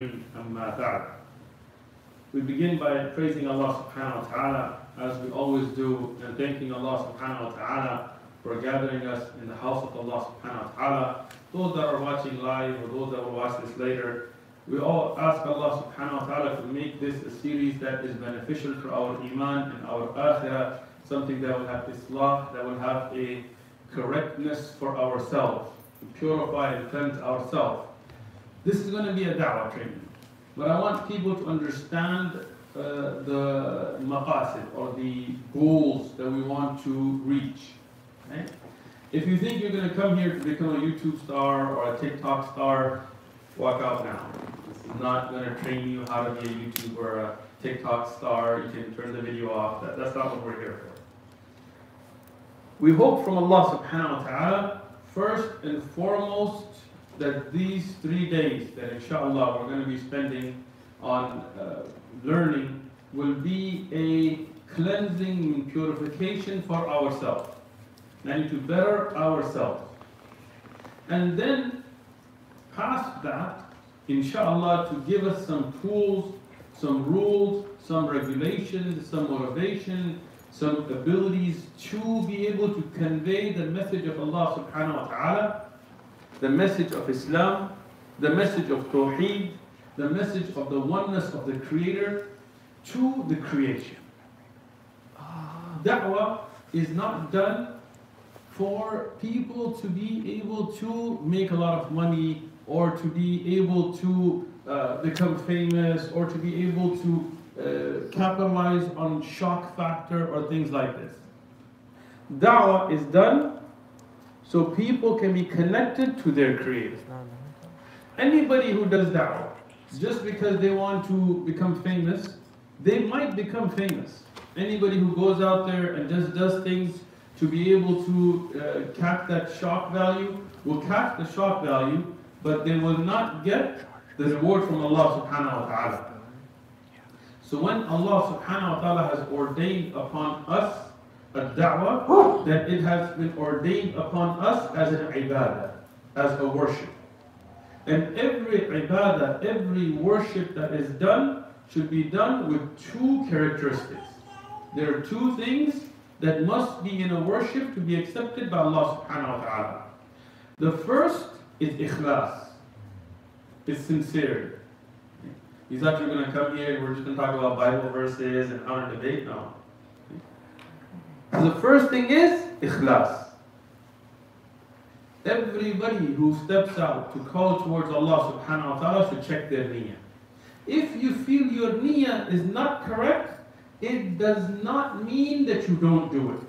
We begin by praising Allah subhanahu wa ta'ala as we always do and thanking Allah subhanahu wa ta'ala for gathering us in the house of Allah subhanahu wa ta'ala. Those that are watching live or those that will watch this later, we all ask Allah subhanahu wa ta'ala to make this a series that is beneficial for our iman and our akhirah, something that will have islah, that will have a correctness for ourselves, to purify and cleanse ourselves. This is going to be a da'wah training, but I want people to understand the maqasid or the goals that we want to reach. Okay? If you think you're going to come here to become a YouTube star or a TikTok star, walk out now. It's not going to train you how to be a YouTuber or a TikTok star. You can turn the video off. That's not what we're here for. We hope from Allah subhanahu wa ta'ala, first and foremost, that these 3 days that inshallah we're going to be spending on learning will be a cleansing and purification for ourselves and to better ourselves. And then past that, inshallah, to give us some tools, some rules, some regulations, some motivation, some abilities to be able to convey the message of Allah subhanahu wa ta'ala, the message of Islam, the message of Tawheed, the message of the oneness of the Creator to the creation. Da'wah is not done for people to be able to make a lot of money or to be able to become famous or to be able to capitalize on shock factor or things like this. Da'wah is done so people can be connected to their Creator. Anybody who does da'wah, just because they want to become famous, they might become famous. Anybody who goes out there and just does things to be able to catch that shock value, will catch the shock value, but they will not get the reward from Allah subhanahu wa ta'ala. So when Allah subhanahu wa ta'ala has ordained upon us a da'wah, that it has been ordained upon us as an ibadah, as a worship. And every ibadah, every worship that is done should be done with two characteristics. There are two things that must be in a worship to be accepted by Allah subhanahu wa ta'ala. The first is ikhlas, is sincerity. He's not going to come here and we're just going to talk about Bible verses and how to debate now. The first thing is ikhlas. Everybody who steps out to call towards Allah subhanahu wa ta'ala should check their niyyah. If you feel your niyyah is not correct, it does not mean that you don't do it.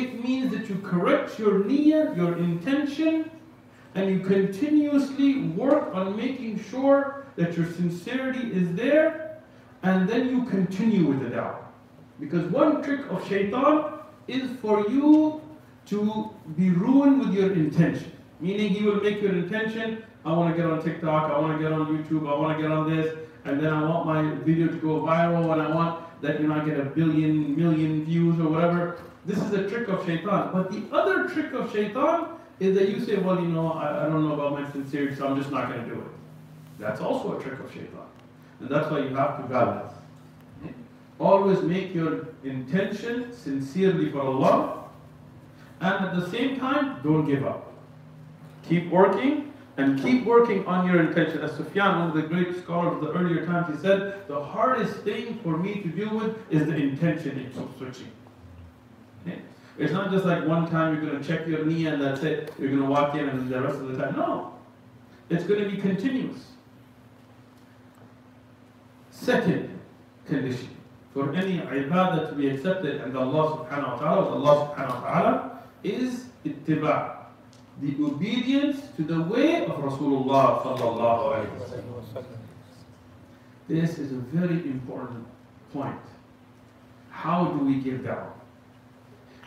It means that you correct your niyyah, your intention, and you continuously work on making sure that your sincerity is there, and then you continue with the da'wah. Because one trick of shaitan is for you to be ruined with your intention. Meaning he will make your intention, I want to get on TikTok, I want to get on YouTube, I want to get on this, and then I want my video to go viral, and I want that, you know, I get a million views or whatever. This is a trick of shaitan. But the other trick of shaitan is that you say, well, you know, I don't know about my sincerity, so I'm just not going to do it. That's also a trick of shaitan. And that's why you have to balance. Always make your intention sincerely for Allah, and at the same time, don't give up. Keep working, and keep working on your intention. As Sufyan, one of the great scholars of the earlier times, he said, the hardest thing for me to deal with is the intention it keeps switching. Okay? It's not just like one time you're going to check your niyyah and that's it, you're going to walk in and the rest of the time. No, it's going to be continuous. Second condition for any ibadah to be accepted and Allah subhanahu wa ta'ala, is ittiba, the obedience to the way of Rasulullah sallallahu alayhi wa sallam. This is a very important point. How do we give da'wah?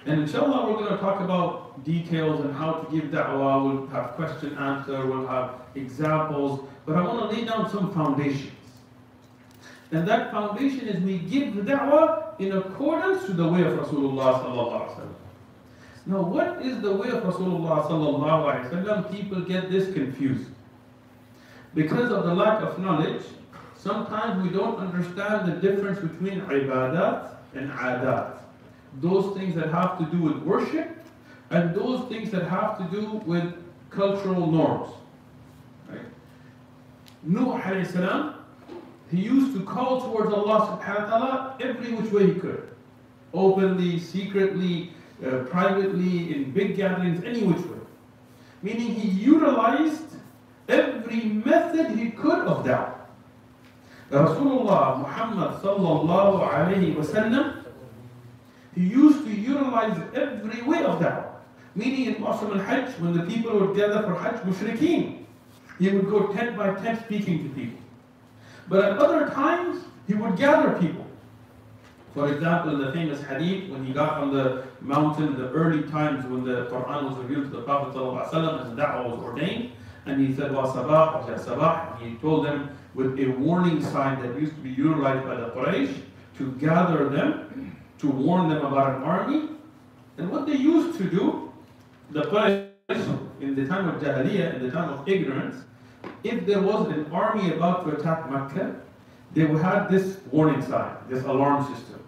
And inshallah we're going to talk about details and how to give da'wah. We'll have question answer, we'll have examples, but I want to lay down some foundations. And that foundation is we give the da'wah in accordance to the way of Rasulullah sallallahu alayhi wa sallam. Now what is the way of Rasulullah sallallahu alayhi wa sallam? People get this confused. because of the lack of knowledge, sometimes we don't understand the difference between ibadat and adat. Those things that have to do with worship and those things that have to do with cultural norms. Right? Nuh alayhi salam, he used to call towards Allah subhanahu wa ta'ala every which way he could. Openly, secretly, privately, in big gatherings, any which way. Meaning he utilized every method he could of da'wah. Rasulullah Muhammad sallallahu alayhi wa sallam, he used to utilize every way of da'wah. Meaning in Muqatil al-Hajj, when the people would gather for Hajj, mushrikeen, he would go tent by tent speaking to people. But at other times, he would gather people. For example, the famous hadith, when he got on the mountain in the early times when the Quran was revealed to the Prophet sallallahu alayhi wa sallam, and da'wah was ordained, and he said, wa sabah, wa sabah, and he told them with a warning sign that used to be utilized by the Quraysh to gather them, to warn them about an army. And what they used to do, the Quraysh, in the time of Jahiliyyah, in the time of ignorance, if there was an army about to attack Mecca, they had this warning sign, this alarm system.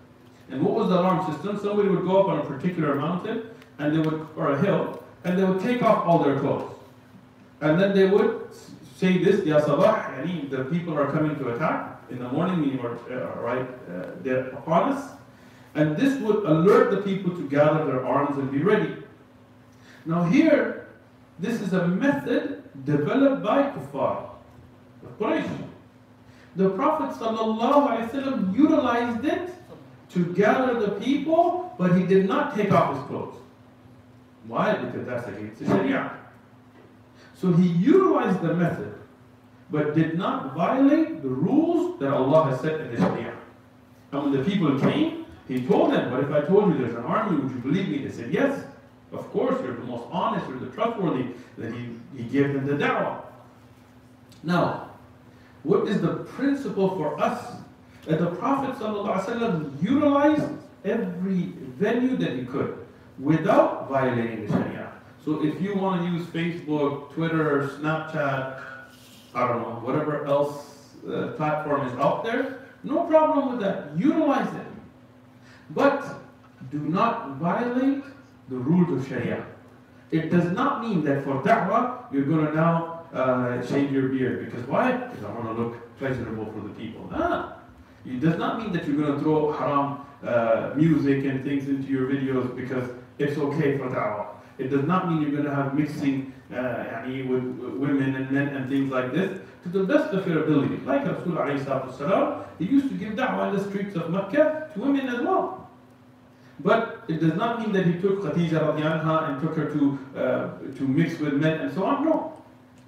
And what was the alarm system? Somebody would go up on a particular mountain, and they would, or a hill, and they would take off all their clothes. And then they would say this, Ya Sabah, yani the people are coming to attack in the morning, you are right, they're upon us. And this would alert the people to gather their arms and be ready. Now here, this is a method developed by Kuffar, the Quraysh. The Prophet ﷺ utilized it to gather the people, but he did not take off his clothes. Why? Because that's against the Sharia. So he utilized the method, but did not violate the rules that Allah has set in the Sharia. And when the people came, he told them, but if I told you there's an army, would you believe me? They said, yes, of course, you're the most honest, you're the trustworthy. Then he gave them the da'wah. Now, what is the principle for us? That the Prophet ﷺ utilized every venue that he could without violating the Sharia. So if you want to use Facebook, Twitter, Snapchat, I don't know, whatever else platform is out there, no problem with that. Utilize it. But do not violate the rules of Sharia. It does not mean that for da'wah, you're going to now shave your beard. Because why? Because I want to look pleasurable for the people. Nah. It does not mean that you're going to throw haram music and things into your videos because it's okay for da'wah. It does not mean you're going to have mixing with women and men and things like this to the best of your ability. Like Rasulullah, he used to give da'wah in the streets of Mecca to women as well. But it does not mean that he took Khadija and took her to mix with men and so on. No.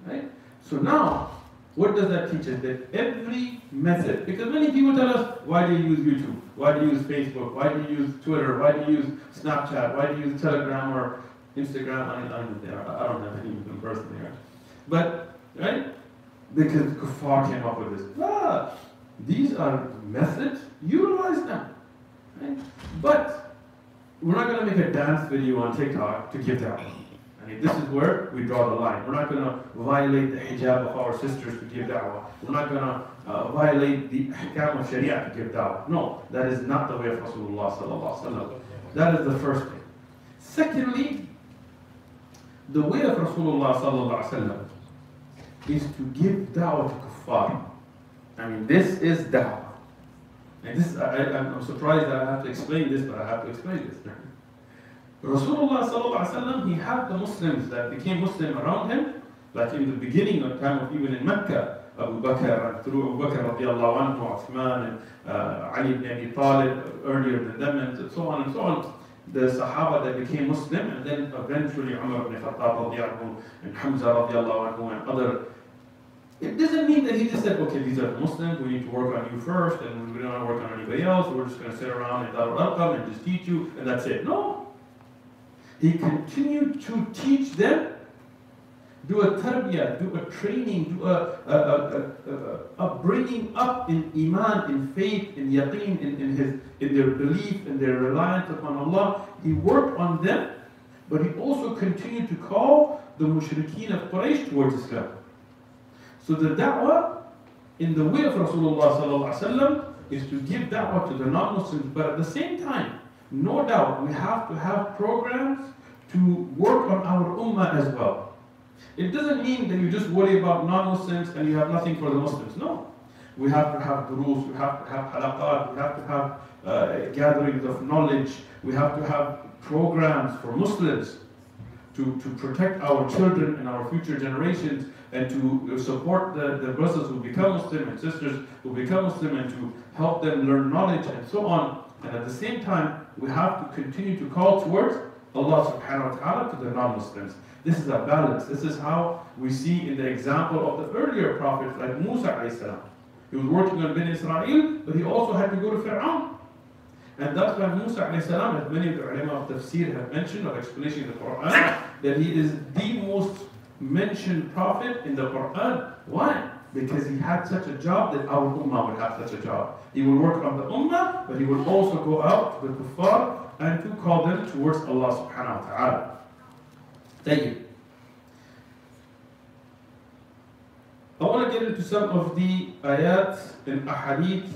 Right? So now, what does that teach us? That every method, because many people tell us, why do you use YouTube? Why do you use Facebook? Why do you use Twitter? Why do you use Snapchat? Why do you use Telegram or Instagram? I don't have any even personally, right? But, right? Because Kuffar came up with this. Ah, these are methods, utilize them. Right? But we're not going to make a dance video on TikTok to give that. I mean, this is where we draw the line. We're not going to violate the hijab of our sisters to give da'wah. We're not going to violate the ahkam of sharia to give da'wah. No, that is not the way of Rasulullah sallallahu alayhi wa sallam. That is the first thing. Secondly, the way of Rasulullah sallallahu alayhi wa sallam is to give da'wah to kuffar. I mean, this is da'wah. And this, I'm surprised that I have to explain this, but I have to explain this. Rasulullah sallallahu alayhi wa sallam, he had the Muslims that became Muslim around him, like in the beginning of time of even in Mecca, Abu Bakr, and through Abu Bakr radiallahu anhu, Uthman, and Ali ibn Abi Talib, earlier than them, and so on and so on. The Sahaba that became Muslim, and then eventually Umar ibn Khattab radiallahu anhu, and Hamza radiallahu anhu, and other. It doesn't mean that he just said, okay, these are the Muslims, we need to work on you first, and we don't want to work on anybody else, we're just going to sit around and come and just teach you, and that's it. No. He continued to teach them, do a tarbiyah, do a training, do a bringing up in iman, in faith, in yaqeen, in their belief, in their reliance upon Allah. He worked on them, but he also continued to call the mushrikeen of Quraysh towards Islam. So the da'wah in the way of Rasulullah sallallahu alayhi wa sallam is to give da'wah to the non-Muslims, but at the same time, no doubt we have to have programs to work on our ummah as well. It doesn't mean that you just worry about non-Muslims and you have nothing for the Muslims. No. We have to have durus, we have to have halaqat, we have to have gatherings of knowledge, we have to have programs for Muslims to protect our children and our future generations, and to support the brothers who become Muslim and sisters who become Muslim, and to help them learn knowledge and so on. And at the same time, we have to continue to call towards Allah subhanahu wa ta'ala to the non-Muslims. This is a balance. This is how we see in the example of the earlier prophets like Musa alayhi salam. He was working on Bin Israel, but he also had to go to Fir'aun. And that's why Musa alayhi salam, as many of the ulama of tafsir have mentioned or explanation in the Quran, that he is the most mentioned prophet in the Quran. Why? Because he had such a job that our ummah would have such a job. He will work on the ummah, but he will also go out to the kuffar and to call them towards Allah subhanahu wa ta'ala. Thank you. I want to get into some of the ayat and ahadith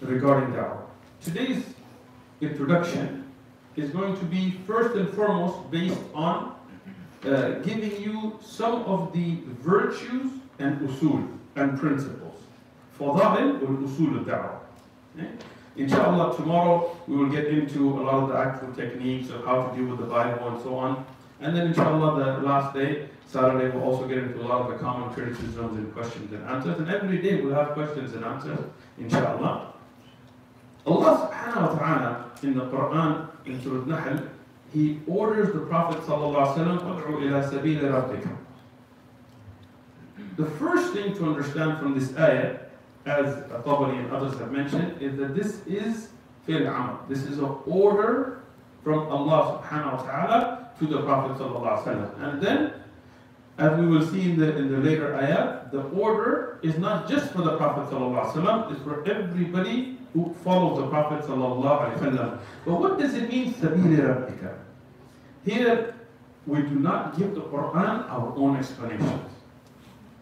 regarding da'wah. Today's introduction is going to be first and foremost based on giving you some of the virtues and usul and principles. Fadail or usul al-da'wah. Okay? Inshallah, tomorrow we will get into a lot of the actual techniques of how to deal with the Bible and so on. And then inshallah, the last day, Saturday, we'll also get into a lot of the common criticisms and questions and answers. And every day we'll have questions and answers, inshallah. Allah subhanahu wa ta'ala in the Quran, in Surah Nahl, He orders the Prophet sallallahu alayhi wa sallam, "Ud'u ila sabili rabbika." The first thing to understand from this ayah, as Tabari and others have mentioned, is that this is fil amal. This is an order from Allah subhanahu wa ta'ala to the Prophet sallallahu alayhi wa sallam. And then, as we will see in the later ayah, the order is not just for the Prophet sallallahu alayhi wa sallam, it's for everybody who follows the Prophet sallallahu alayhi wa sallam. But what does it mean, sabili rabbika? Here, we do not give the Quran our own explanations.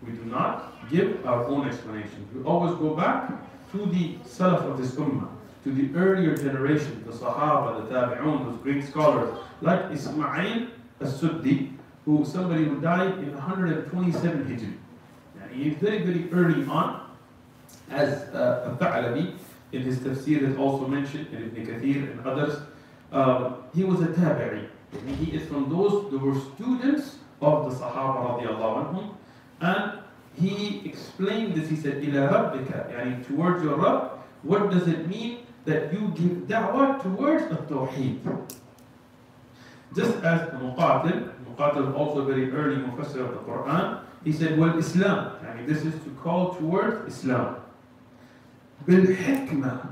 We do not give our own explanations. We always go back to the Salaf of this Ummah, to the earlier generation, the Sahaba, the Tabi'un, those great scholars, like Ismail al-Suddi, who somebody who died in 127 Hijri. He is very, very early on, as Ta'labi in his tafsir has also mentioned, and Ibn Kathir and others. He was a Tabari. He is from those who were students of the Sahaba radiallahu anhum. And he explained this, he said, إِلَىٰ رَبِّكَ, yani towards your Rabb. What does it mean that you give da'wah towards the Tawheed? Just as the Muqatil also very early Mufassir of the Quran, he said, well, Islam, yani this is to call towards Islam. بِالْحِكْمَةِ,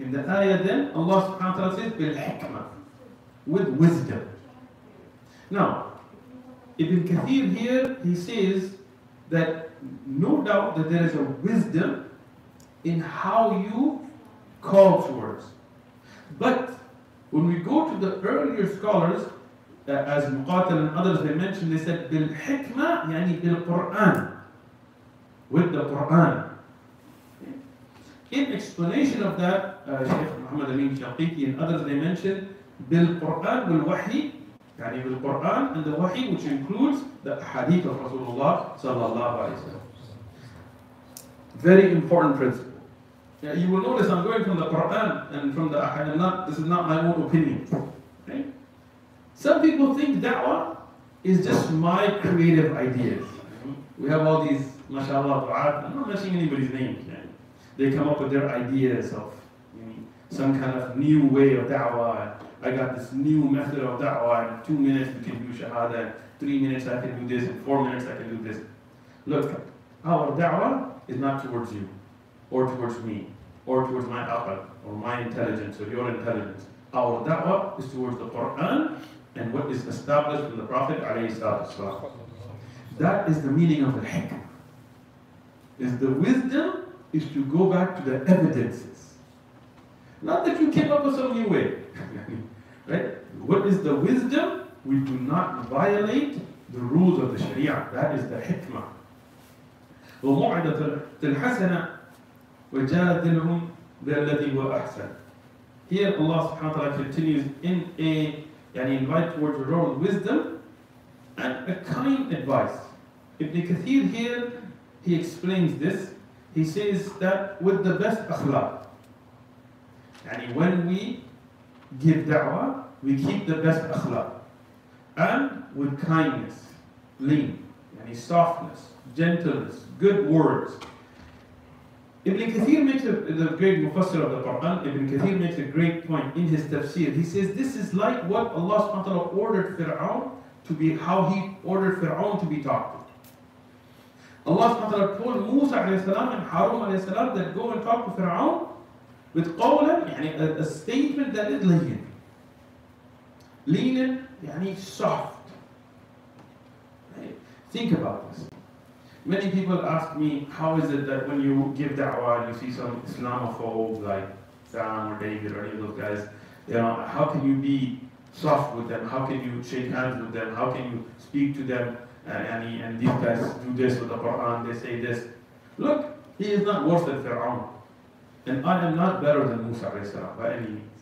in the ayah then, Allah subhanahu wa ta'ala says, بِالْحِكْمَةِ, with wisdom. Now, Ibn Kathir here, he says, that no doubt that there is a wisdom in how you call towards. But when we go to the earlier scholars, as Muqatil and others, they mentioned, they said, bil hikmah, yani bil Quran, with the Quran. Okay? In explanation of that, Sheikh Muhammad al Amin Shaqiki and others, they mentioned, bil Quran, bil wahi, yani bil Quran and the wahi, which includes the hadith of Rasulullah sallallahu alayhi wa sallam. Very important principle. Yeah, you will notice I'm going from the Quran and from the ahadith. This is not my own opinion. Okay? Some people think da'wah is just my creative ideas. We have all these, mashallah, du'at. I'm not mentioning anybody's name. Okay? They come up with their ideas of some kind of new way of da'wah. I got this new method of da'wah. In 2 minutes we can do shahada. 3 minutes I can do this, in 4 minutes I can do this. Look, our da'wah is not towards you, or towards me, or towards my aql, or my intelligence, or your intelligence. Our da'wah is towards the Quran and what is established from the Prophet ﷺ. That is the meaning of the hikmah. Is the wisdom is to go back to the evidences. Not that you came up with some new way. Right? What is the wisdom? We do not violate the rules of the Sharia. That is the hikmah. وَمُعْدَةَ الْحَسَنَةِ وَجَادِلْهُمْ بِالَّذِي هُوَ أَحْسَنَ. Here Allah subhanahu wa ta'ala continues in a invite towards your own wisdom and a kind advice. Ibn Kathir here, he explains this. He says that with the best akhlaq. When we give da'wah, we keep the best akhlaq. And with kindness, lean, softness, gentleness, good words. Ibn Kathir makes the great Mufassir of the Quran, Ibn Kathir makes a great point in his tafsir. He says this is like what Allah subhanahu wa ta'ala ordered Fir'aun to be, how he ordered Fir'aun to be talked to. Allah subhanahu wa ta'ala told Musa alayhi salam and Harun alayhi salam that go and talk to Fir'aun with qawlan, a statement that is lenient. Lenient, soft. Think about this. Many people ask me, how is it that when you give da'wah and you see some Islamophobe like Sam or David or any of those guys, how can you be soft with them? How can you shake hands with them? How can you speak to them? And these guys do this with the Quran, they say this. Look, he is not worse than Fir'aun. And I am not better than Musa alayhi salam by any means.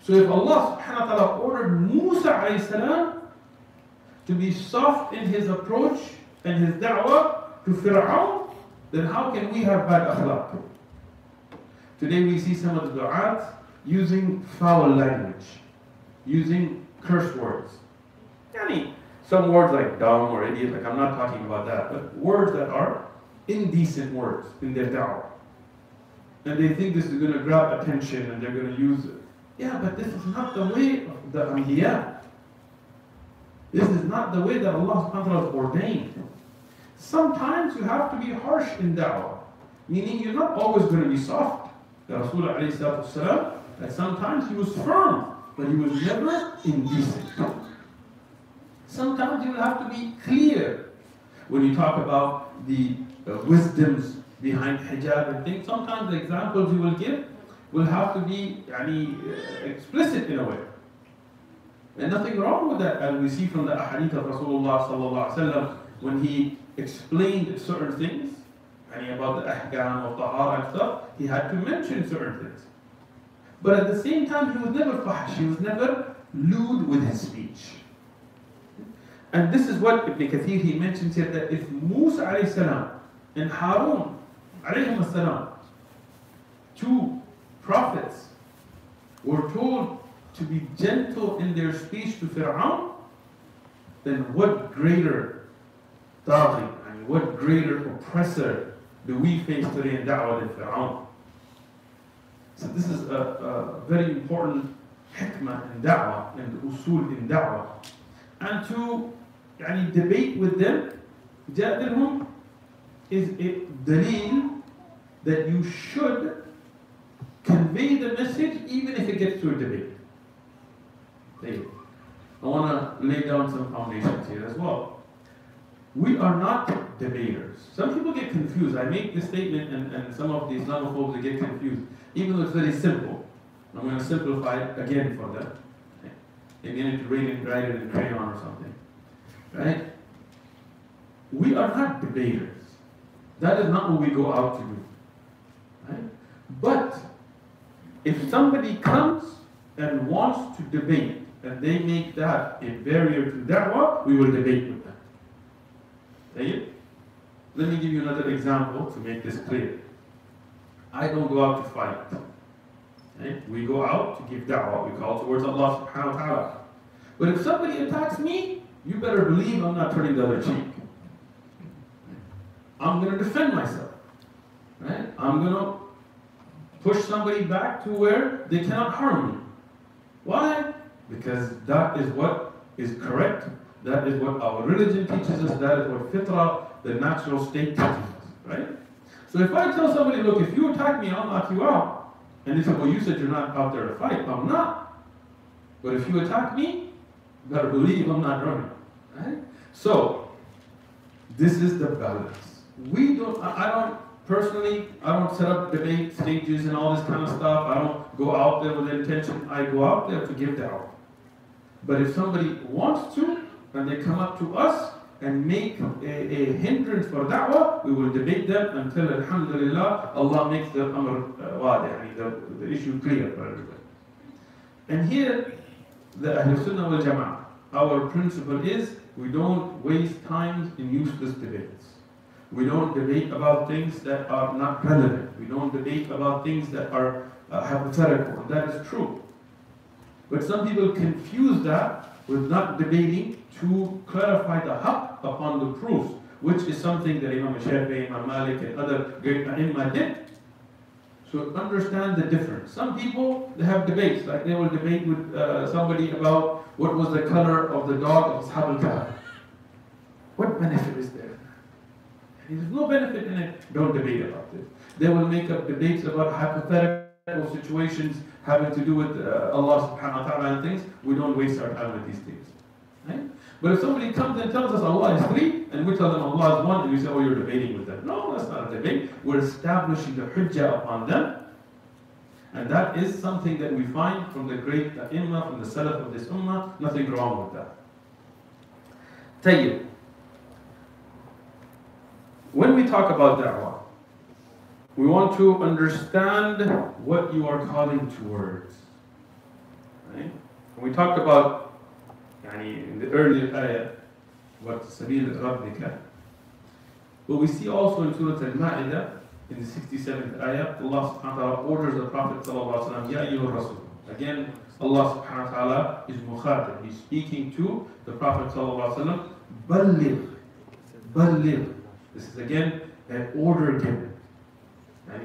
So if Allah subhanahu wa ta'ala ordered Musa alayhi salam to be soft in his approach and his da'wah to Fir'aun, then how can we have bad akhlaq? Today we see some of the du'at using foul language, using curse words. Some words like dumb or idiot, I'm not talking about that, but words that are indecent words in their da'wah. And they think this is going to grab attention and they're going to use it. Yeah, but this is not the way of the Anbiya. This is not the way that Allah subhanahu wa ta'ala has ordained. Sometimes you have to be harsh in da'wah, meaning you're not always going to be soft. The Rasulullah alayhi salam, that sometimes he was firm, but he was never indecent. Sometimes you will have to be clear. When you talk about the wisdoms behind hijab and things, sometimes the examples you will give will have to be explicit in a way. And nothing wrong with that, as we see from the ahadith of Rasulullah sallallahu alayhi wa sallam, when he explained certain things, about the ahkam of tahara and stuff, he had to mention certain things. But at the same time, he was never fahash, he was never lewd with his speech. And this is what Ibn Kathir, he mentions here, that if Musa alayhi salam and Harun alayhi salam, two prophets, were told to be gentle in their speech to Fir'aun, then what greater taghi, what greater oppressor do we face today in da'wah than Fir'aun? So this is a very important hikmah in da'wah, and usul in da'wah. And to debate with them, jadilhum is a daleel that you should convey the message even if it gets to a debate. I want to lay down some foundations here as well. We are not debaters. Some people get confused. I make this statement and some of the Islamophobes they get confused. Even though it's very simple. I'm going to simplify it again for them. They need to read and write it in crayon or something. Right? We are not debaters. That is not what we go out to do. Right? But if somebody comes and wants to debate, and they make that a barrier to da'wah, we will debate with them. Let me give you another example to make this clear. I don't go out to fight. We go out to give da'wah. We call towards Allah subhanahu wa ta'ala. But if somebody attacks me, you better believe I'm not turning the other cheek. I'm going to defend myself. I'm going to push somebody back to where they cannot harm me. Why? Because that is what is correct. That is what our religion teaches us. That is what fitrah, the natural state, teaches us. Right? So if I tell somebody, look, if you attack me, I'll knock you out. And they say, well, you said you're not out there to fight. I'm not. But if you attack me, you better believe I'm not running. Right? So this is the balance. I personally don't set up debate stages and all this kind of stuff. I don't go out there with the intention. I go out there to give da'wah. But if somebody wants to, and they come up to us, and make a hindrance for da'wah, we will debate them until alhamdulillah Allah makes the amr wadi, the issue clear for everybody. And here the Ahlul Sunnah wal Jama'ah, our principle is we don't waste time in useless debates. We don't debate about things that are not relevant. We don't debate about things that are hypothetical. That is true. But some people confuse that with not debating to clarify the haqq upon the proofs, which is something that Imam Shafi'i, Imam Malik, and other great imams did. So understand the difference. Some people, they have debates, like they will debate with somebody about what was the color of the dog of Ashab al-Kahf. What benefit is there? There's no benefit in it. Don't debate about this. They will make up debates about hypothetical situations having to do with Allah subhanahu wa ta'ala and things. We don't waste our time with these things. Right? But if somebody comes and tells us Allah is three, and we tell them Allah is one, and we say, oh, you're debating with them. No, that's not a debate. We're establishing the hujjah upon them. And that is something that we find from the great A'immah, from the Salaf of this Ummah. Nothing wrong with that. Tayyib. When we talk about da'wah, we want to understand what you are calling towards. Right? When we talk about, in the earlier ayah, what sabil rabbika, but we see also in Surah Al-Ma'idah, in the 67th ayah, Allah subhanahu wa ta'ala orders the Prophet sallallahu alayhi wa sallam, Ya ayyuhar rasul. Again, Allah subhanahu wa ta'ala is muqatil. He's speaking to the Prophet sallallahu alayhi wa sallam, Balligh, balligh. This is again an order given.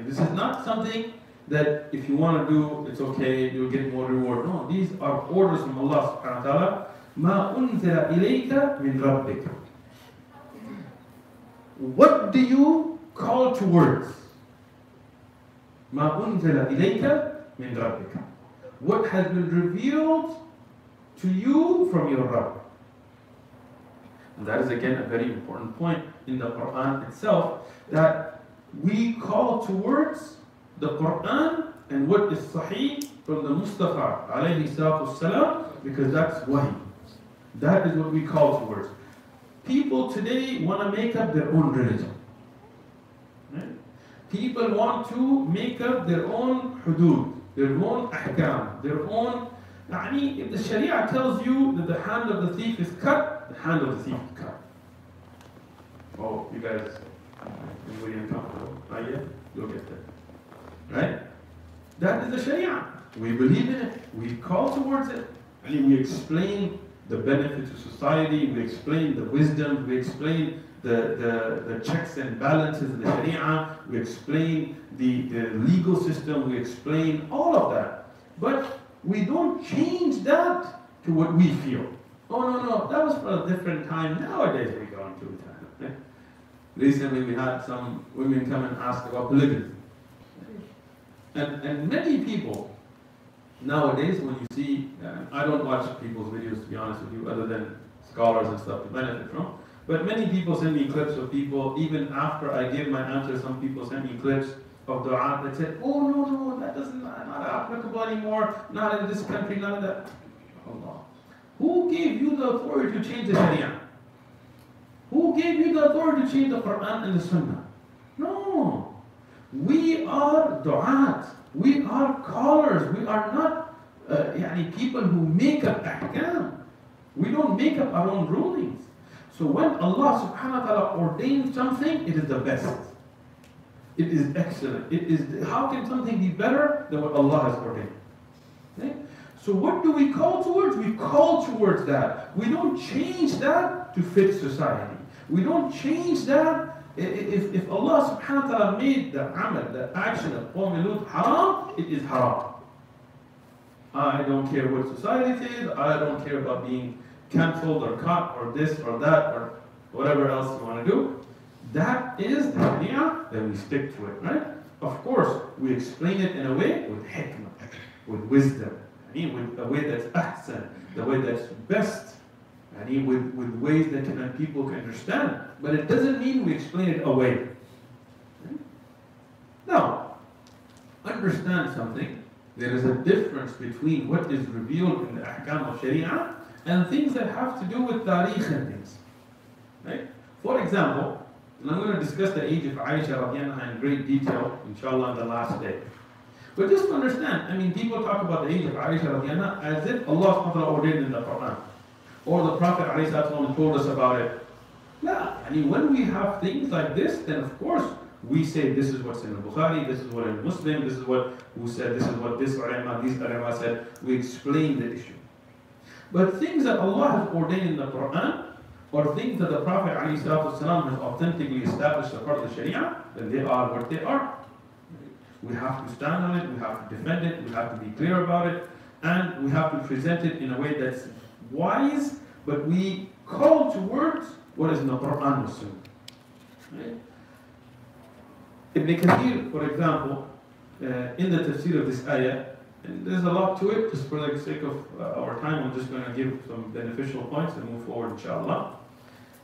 This is not something that if you want to do, it's okay, you'll get more reward. No, these are orders from Allah subhanahu wa ta'ala. Ma unzila ilayka min rabbika. What do you call towards? Ma unzila ilayka min rabbika. What has been revealed to you from your Rabb? And that is again a very important point in the Quran itself, that we call towards the Quran and what is sahih from the Mustafa alayhi, because that's wahi. That is what we call towards. People today want to make up their own religion. Right? People want to make up their own hudud, their own ahkam, their own. If the Sharia tells you that the hand of the thief is cut, the hand of the thief is cut. Oh, you guys, anybody uncomfortable? Not yet? You'll get that. Right? That is the Sharia. We believe in it. We call towards it. And we explain the benefit to society. We explain the wisdom. We explain the checks and balances of the Sharia. We explain the legal system. We explain all of that. But we don't change that to what we feel. Oh, no, that was for a different time. Nowadays we go on to that. Okay? Recently we had some women come and ask about polygamy. And many people, nowadays when you see, I don't watch people's videos to be honest with you, other than scholars and stuff to benefit from, but many people send me clips of people, even after I give my answer, some people send me clips of dua that said, oh no, that doesn't not applicable anymore, not in this country, not in that. Allah. Who gave you the authority to change the Sharia? Who gave you the authority to change the Quran and the Sunnah? No. We are du'at. We are callers. We are not people who make up ahkam. We don't make up our own rulings. So when Allah subhanahu wa ta'ala ordains something, it is the best. It is excellent. It is. How can something be better than what Allah has ordained? Okay? So what do we call towards? We call towards that. We don't change that to fit society. We don't change that. If Allah subhanahu wa ta'ala made the amal, the action of qawmilut haram, it is haram. I don't care what society says. I don't care about being cancelled or caught or this or that or whatever else you want to do. That is the idea that we stick to it, right? Of course, we explain it in a way with hikmah, with wisdom, with a way that's ahsan, the way that's best, with ways that people can understand. But it doesn't mean we explain it away. Right? Now, understand something. There is a difference between what is revealed in the ahkam of sharia and things that have to do with tariq and things. example, and I'm going to discuss the age of Aisha radiallahu anha in great detail, inshallah, on the last day. But just to understand, I mean, people talk about the age of Aisha radiallahu anha as if Allah subhanahu wa ta'ala ordained in the Quran, or the Prophet alayhi sallam told us about it. No, I mean, when we have things like this, then of course we say this is what's in the Bukhari, this is what in Muslim, this is what who said, this is what this ulama, these ulama said. We explain the issue. But things that Allah has ordained in the Quran, or things that the Prophet ﷺ has authentically established as part of the Sharia, then they are what they are. We have to stand on it, we have to defend it, we have to be clear about it, and we have to present it in a way that's wise, but we call towards what is in the Quran and Sunnah. Right? Ibn Kathir, for example, in the tafsir of this ayah, and there's a lot to it, just for the sake of our time, I'm just going to give some beneficial points and move forward, inshallah.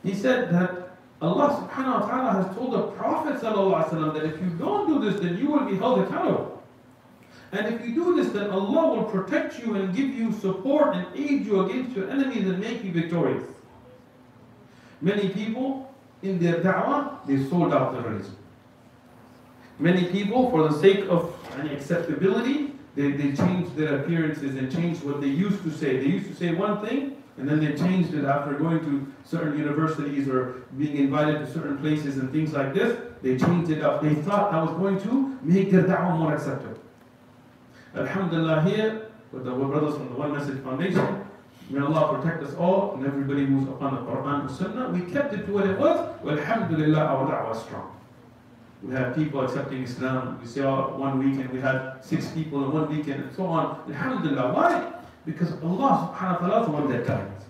He said that Allah subhanahu wa ta'ala has told the Prophet sallallahu alayhi wa sallam that if you don't do this, then you will be held accountable. And if you do this, then Allah will protect you and give you support and aid you against your enemies and make you victorious. Many people, in their da'wah, they sold out the religion. Many people, for the sake of acceptability, they changed their appearances and changed what they used to say. They used to say one thing, and then they changed it after going to certain universities or being invited to certain places and things like this. They changed it up. They thought I was going to make their da'wah more acceptable. Alhamdulillah, here, with the brothers from the One Message Foundation, may Allah protect us all, and everybody moves upon the Quran and Sunnah. We kept it to what it was. Alhamdulillah, our da'wah is strong. We have people accepting Islam. We say, oh, one weekend we had 6 people in one weekend, and so on. Alhamdulillah. Why? Because Allah subhanahu wa ta'ala is the one that guides.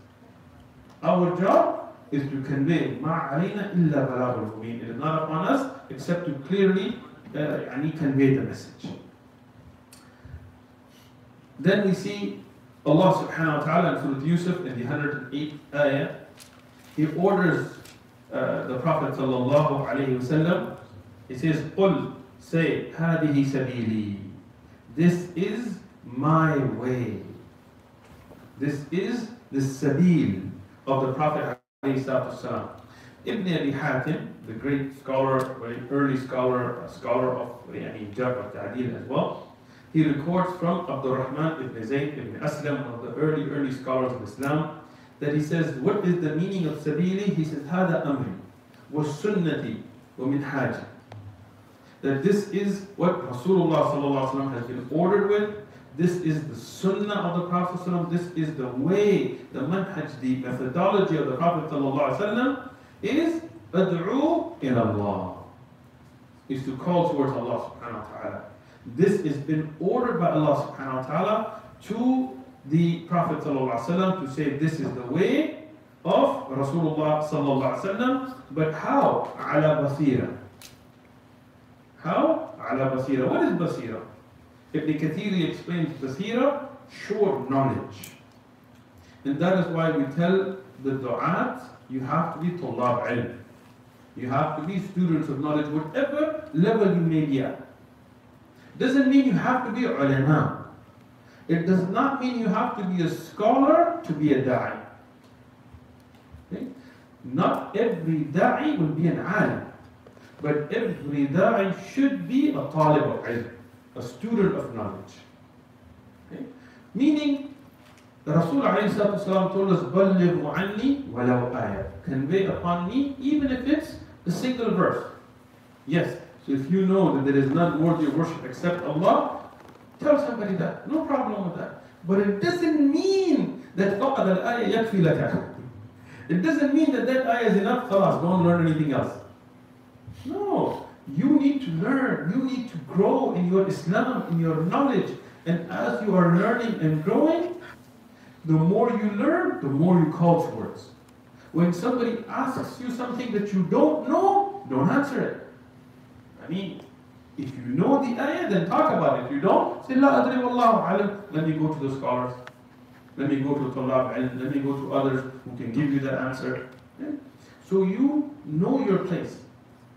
Our job is to convey, ma alayna illa balagh al-mubin. It is not upon us except to clearly convey the message. Then we see Allah subhanahu wa ta'ala in Surah Yusuf in the 108th ayah, He orders the Prophet sallallahu alayhi wa sallam. He says, قُلْ say, هَذِهِ سَبِيلِي. This is my way. This is the sabil of the Prophet ﷺ. Ibn Abi Hatim, the great scholar, very early scholar, scholar of Jabr Ta'adil as well, he records from Abdurrahman ibn Zayn ibn Aslam, one of the early scholars of Islam, that he says, what is the meaning of sabili? He says, هَذَا أَمْرِ وَالسُنَّةِ وَمِنْ حَاجِ. That this is what Rasulullah sallallahu alayhi wa sallam has been ordered with. This is the sunnah of the Prophet sallallahu alayhi wa sallam. This is the way, the manhaj, the methodology of the Prophet sallallahu alayhi wa sallam is ad'u ila Allah. Is to call towards Allah subhanahu wa ta'ala. This has been ordered by Allah subhanahu wa ta'ala to the Prophet sallallahu alayhi wa sallam to say this is the way of Rasulullah sallallahu alayhi wa sallam. But how? Ala basira. How? Ala basira. What is basira? Ibn Kathir explains basira, sure knowledge. And that is why we tell the du'at, you have to be tulab ilm. You have to be students of knowledge, whatever level you may be at. Doesn't mean you have to be ulama. It does not mean you have to be a scholar to be a da'i. Okay? Not every da'i will be an alim. But every da'i should be a talib of ilm, a student of knowledge. Okay? Meaning, the Rasul ﷺ told us, "Ballighu anni walau ayah." Convey upon me, even if it's a single verse. Yes, so if you know that there is none worthy of worship except Allah, tell somebody that. No problem with that. But it doesn't mean that faqad al-ayah yakfi laka. It doesn't mean that that ayah is enough, khalas, don't learn anything else. No, you need to learn, you need to grow in your Islam, in your knowledge. And as you are learning and growing, the more you learn, the more you call towards. When somebody asks you something that you don't know, don't answer it. I mean, if you know the ayah, then talk about it. If you don't, say, La adri wallahu alim. Let me go to the scholars. Let me go to Talab ilm. Let me go to others who can give you that answer. Okay? So you know your place.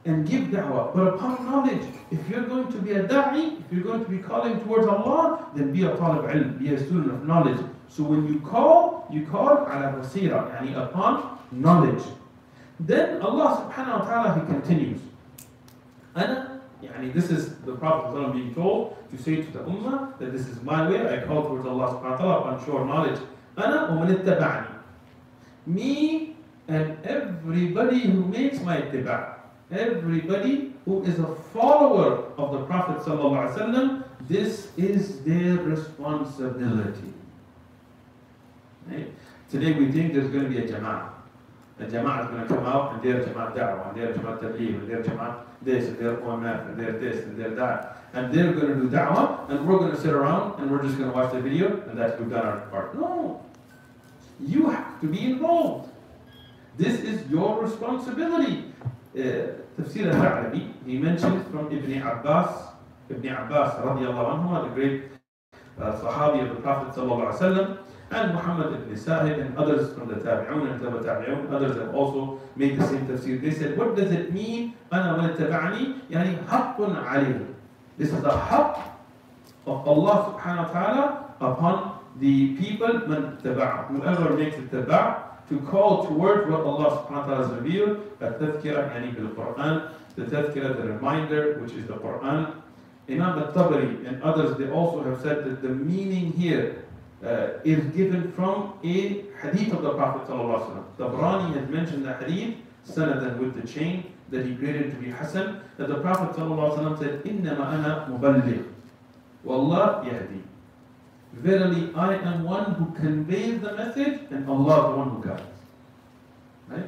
And give da'wah, but upon knowledge. If you're going to be a da'i, if you're going to be calling towards Allah, then be a talib ilm, be a student of knowledge. So when you call ala basira, upon knowledge. Then Allah subhanahu wa ta'ala, He continues. This is the Prophet being told to say to the Ummah that this is my way, I call towards Allah subhanahu wa ta'ala upon sure knowledge. Me and everybody who makes my ittiba', everybody who is a follower of the Prophet sallallahu alayhi wa sallam, this is their responsibility. Right? Today we think there's going to be a jama'ah. A jama'ah is going to come out and their jama'ah da'wah, and their jama'ah tabligh, and their jama'ah this, and their OMF, and their this, and their that. And they're going to do da'wah, and we're going to sit around, and we're just going to watch the video, and that's we've done our part. No! You have to be involved. This is your responsibility. Tafsir al-Arabi, he mentions from Ibn Abbas radiallahu anhuma, the great Sahabi of the Prophet sallallahu alayhi wa sallam, and Muhammad ibn Sahib and others from the Tabi'un and Tabi Tabi'un, others have also made the same tafsir. They said, what does it mean? Ana wa taba'ani, yani haqqun alayhi. This is the haqq of Allah subhanahu wa ta'ala upon the people, man taba'a, whoever makes it taba'a, to call toward what Allah subhanahu wa ta'ala has revealed, at-tadhkira, yani bil-Qur'an, the tadhkira, the reminder, which is the Qur'an. Imam al-Tabari and others, they also have said that the meaning here is given from a hadith of the Prophet ﷺ. Tabari has mentioned the hadith, sanadan with the chain, that he graded to be Hassan, that the Prophet ﷺ said, إِنَّمَا أَنَا مُبَلِّغٌ وَاللَّهُ يَهْدِي. Verily, I am one who conveys the message, and Allah the one who guides. Right?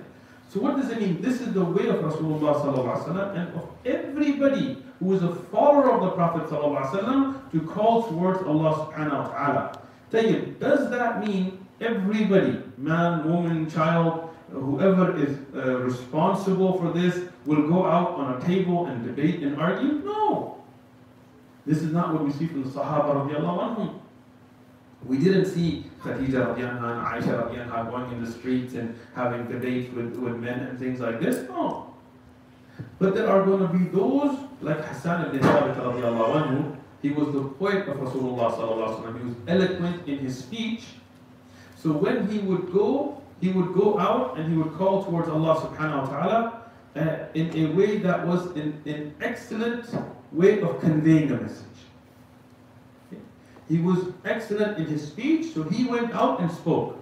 So what does it mean? This is the way of Rasulullah sallallahu alayhi wa sallam and of everybody who is a follower of the Prophet sallallahu alayhi wa sallam to call towards Allah subhanahu wa ta'ala. Tayyib, does that mean everybody, man, woman, child, whoever is responsible for this will go out on a table and debate and argue? No. This is not what we see from the Sahaba radiallahu anhum. We didn't see Khadija radiallahu anha and Aisha radiallahu anha going in the streets and having debates with men and things like this. No. But there are going to be those like Hassan ibn Thabit radiallahu anhu. He was the poet of Rasulullah sallallahu alayhi wa sallam. He was eloquent in his speech. So when he would go out and he would call towards Allah subhanahu wa ta'ala in a way that was an excellent way of conveying a message. He was excellent in his speech, so he went out and spoke.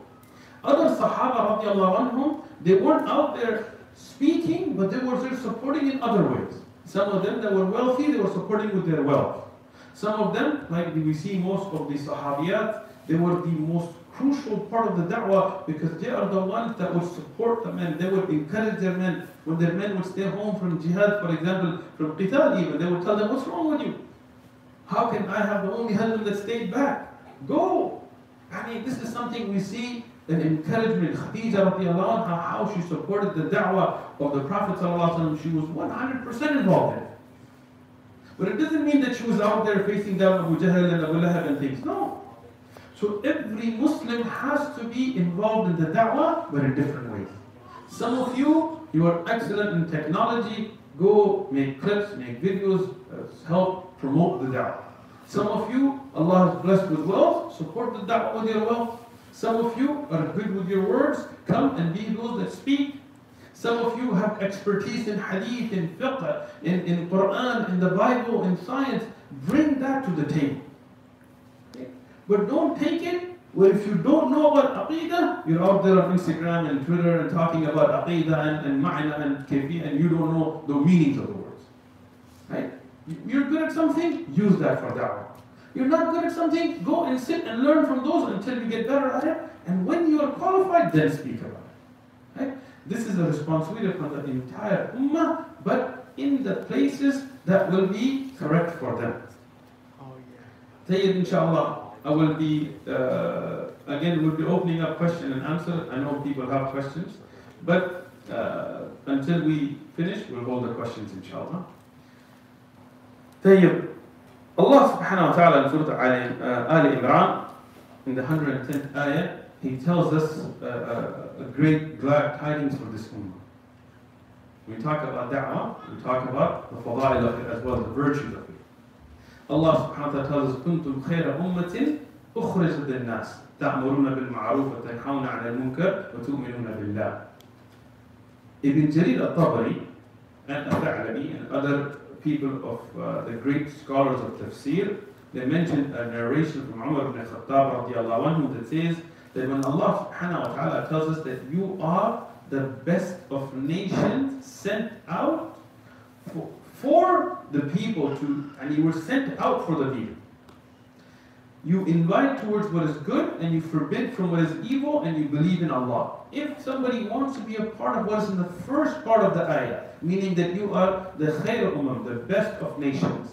Other Sahaba radiallahu anhum, they weren't out there speaking, but they were supporting in other ways. Some of them that were wealthy, they were supporting with their wealth. Some of them, like we see most of the Sahabiyat, they were the most crucial part of the da'wah because they are the ones that would support the men, they would encourage their men. When their men would stay home from jihad, for example, from qital even, they would tell them, what's wrong with you? How can I have the only husband that stayed back? Go! This is something we see an encouragement. Khadija radiallahu anha, how she supported the da'wah of the Prophet sallallahu alayhi wa sallam, she was 100% involved in it. But it doesn't mean that she was out there facing down Abu Jahl and Abu Lahab and things. No. So every Muslim has to be involved in the da'wah, but in different ways. Some of you, you are excellent in technology. Go make clips, make videos, help promote the da'wah. Some of you, Allah has blessed with wealth, support the da'wah with your wealth. Some of you are good with your words, come and be those that speak. Some of you have expertise in hadith, in fiqh, in Quran, in the Bible, in science. Bring that to the table. Okay? But don't take it where if you don't know about Aqidah, you're out there on Instagram and Twitter and talking about Aqidah and Ma'na and Kafi, and you don't know the meanings of the words. Right? You're good at something, use that for da'wah. You're not good at something, go and sit and learn from those until you get better at it. And when you are qualified, then speak about it. Right? This is a responsibility for the entire ummah, but in the places that will be correct for them. Oh, yeah. Tayyid, inshaAllah. I will be, again, we'll be opening up question and answer. I know people have questions, but until we finish, we'll hold the questions, inshallah. Tayyib, Allah subhanahu wa ta'ala in Surah Ali Imran, in the 110th ayah, He tells us a great glad tidings for this ummah. We talk about da'wah, we talk about the fada'il of it as well, the virtues of it. Allah subhanahu wa ta'ala tells us, كُنْتُمْ خَيْرَ أُمَّةٍ أُخْرِجَتْ لِلنَّاسِ تَأْمُرُونَ بِالْمَعْرُوفِ وَتَنْهَوْنَ عَنِ الْمُنْكَرِ وَتُؤْمِنُونَ بِاللَّهِ. Ibn Jarir al-Tabari and Ta'labi and other people of the great scholars of Tafsir, they mentioned a narration from Umar ibn Khattab radiallahu anhu that says that when Allah subhanahu wa ta'ala tells us that you are the best of nations sent out for the people to, and you were sent out for the people. You invite towards what is good and you forbid from what is evil and you believe in Allah. If somebody wants to be a part of what is in the first part of the ayah, meaning that you are the khayr umam, the best of nations,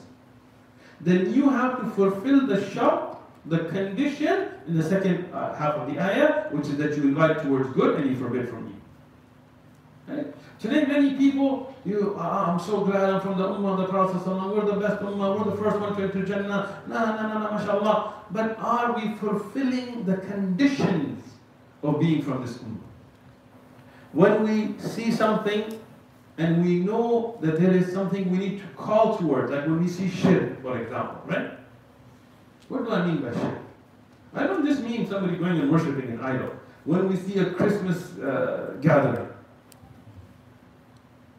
then you have to fulfill the shart, the condition in the second half of the ayah, which is that you invite towards good and you forbid from evil. Right? Today many people, I'm so glad I'm from the ummah of the Prophet ﷺ, we're the best ummah, we're the first one to enter Jannah, mashallah. But are we fulfilling the conditions of being from this ummah? When we see something and we know that there is something we need to call towards, like when we see shirk, for example, right? What do I mean by shirk? I don't just mean somebody going and worshipping an idol. When we see a Christmas gathering,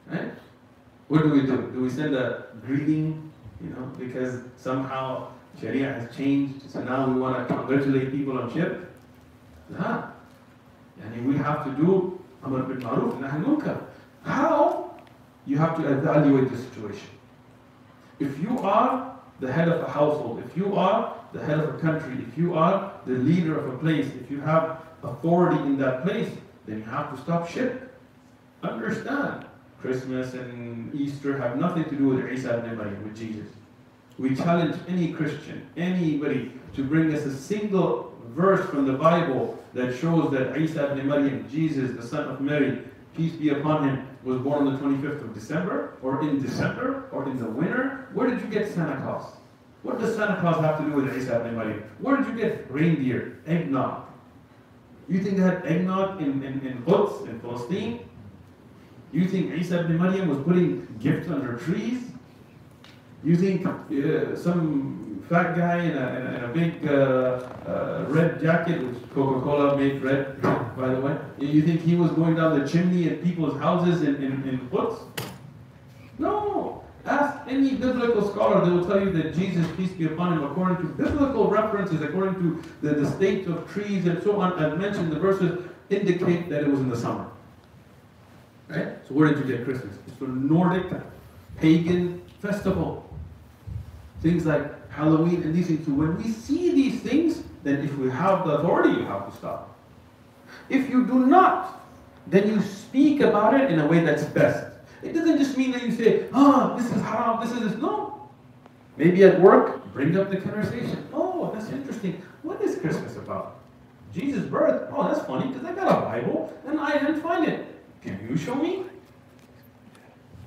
right? What do? Do we send a greeting, you know, because somehow Sharia has changed, so now we want to congratulate people on shirk? Nah. And we have to do amr bil ma'ruf nahy anil munkar. How? You have to evaluate the situation. If you are the head of a household, if you are the head of a country, if you are the leader of a place, if you have authority in that place, then you have to stop shirk. Understand, Christmas and Easter have nothing to do with Isa ibn Maryam, with Jesus. We challenge any Christian, anybody, to bring us a single verse from the Bible that shows that Isa ibn Maryam, Jesus, the son of Mary, peace be upon him, was born on the 25th of December, or in December, or in the winter. Where did you get Santa Claus? What does Santa Claus have to do with Isa ibn Maryam? Where did you get reindeer, eggnog? You think they had eggnog in Quds, in Palestine? You think Isa ibn Maryam was putting gifts under trees? You think some fat guy in a big red jacket, which Coca-Cola made red, by the way, you think he was going down the chimney at people's houses in Quds? No! Ask any biblical scholar, they will tell you that Jesus, peace be upon him, according to biblical references, according to the state of trees and so on, as mentioned, the verses indicate that it was in the summer. Right? So where did you get Christmas? It's a Nordic pagan festival. Things like Halloween and these things. So when we see these things, then if we have the authority, you have to stop. If you do not, then you speak about it in a way that's best. It doesn't just mean that you say, this is haram, this is this. No. Maybe at work, bring up the conversation. Oh, that's interesting. What is Christmas about? Jesus' birth. Oh, that's funny because I got a Bible and I didn't find it. Can you show me?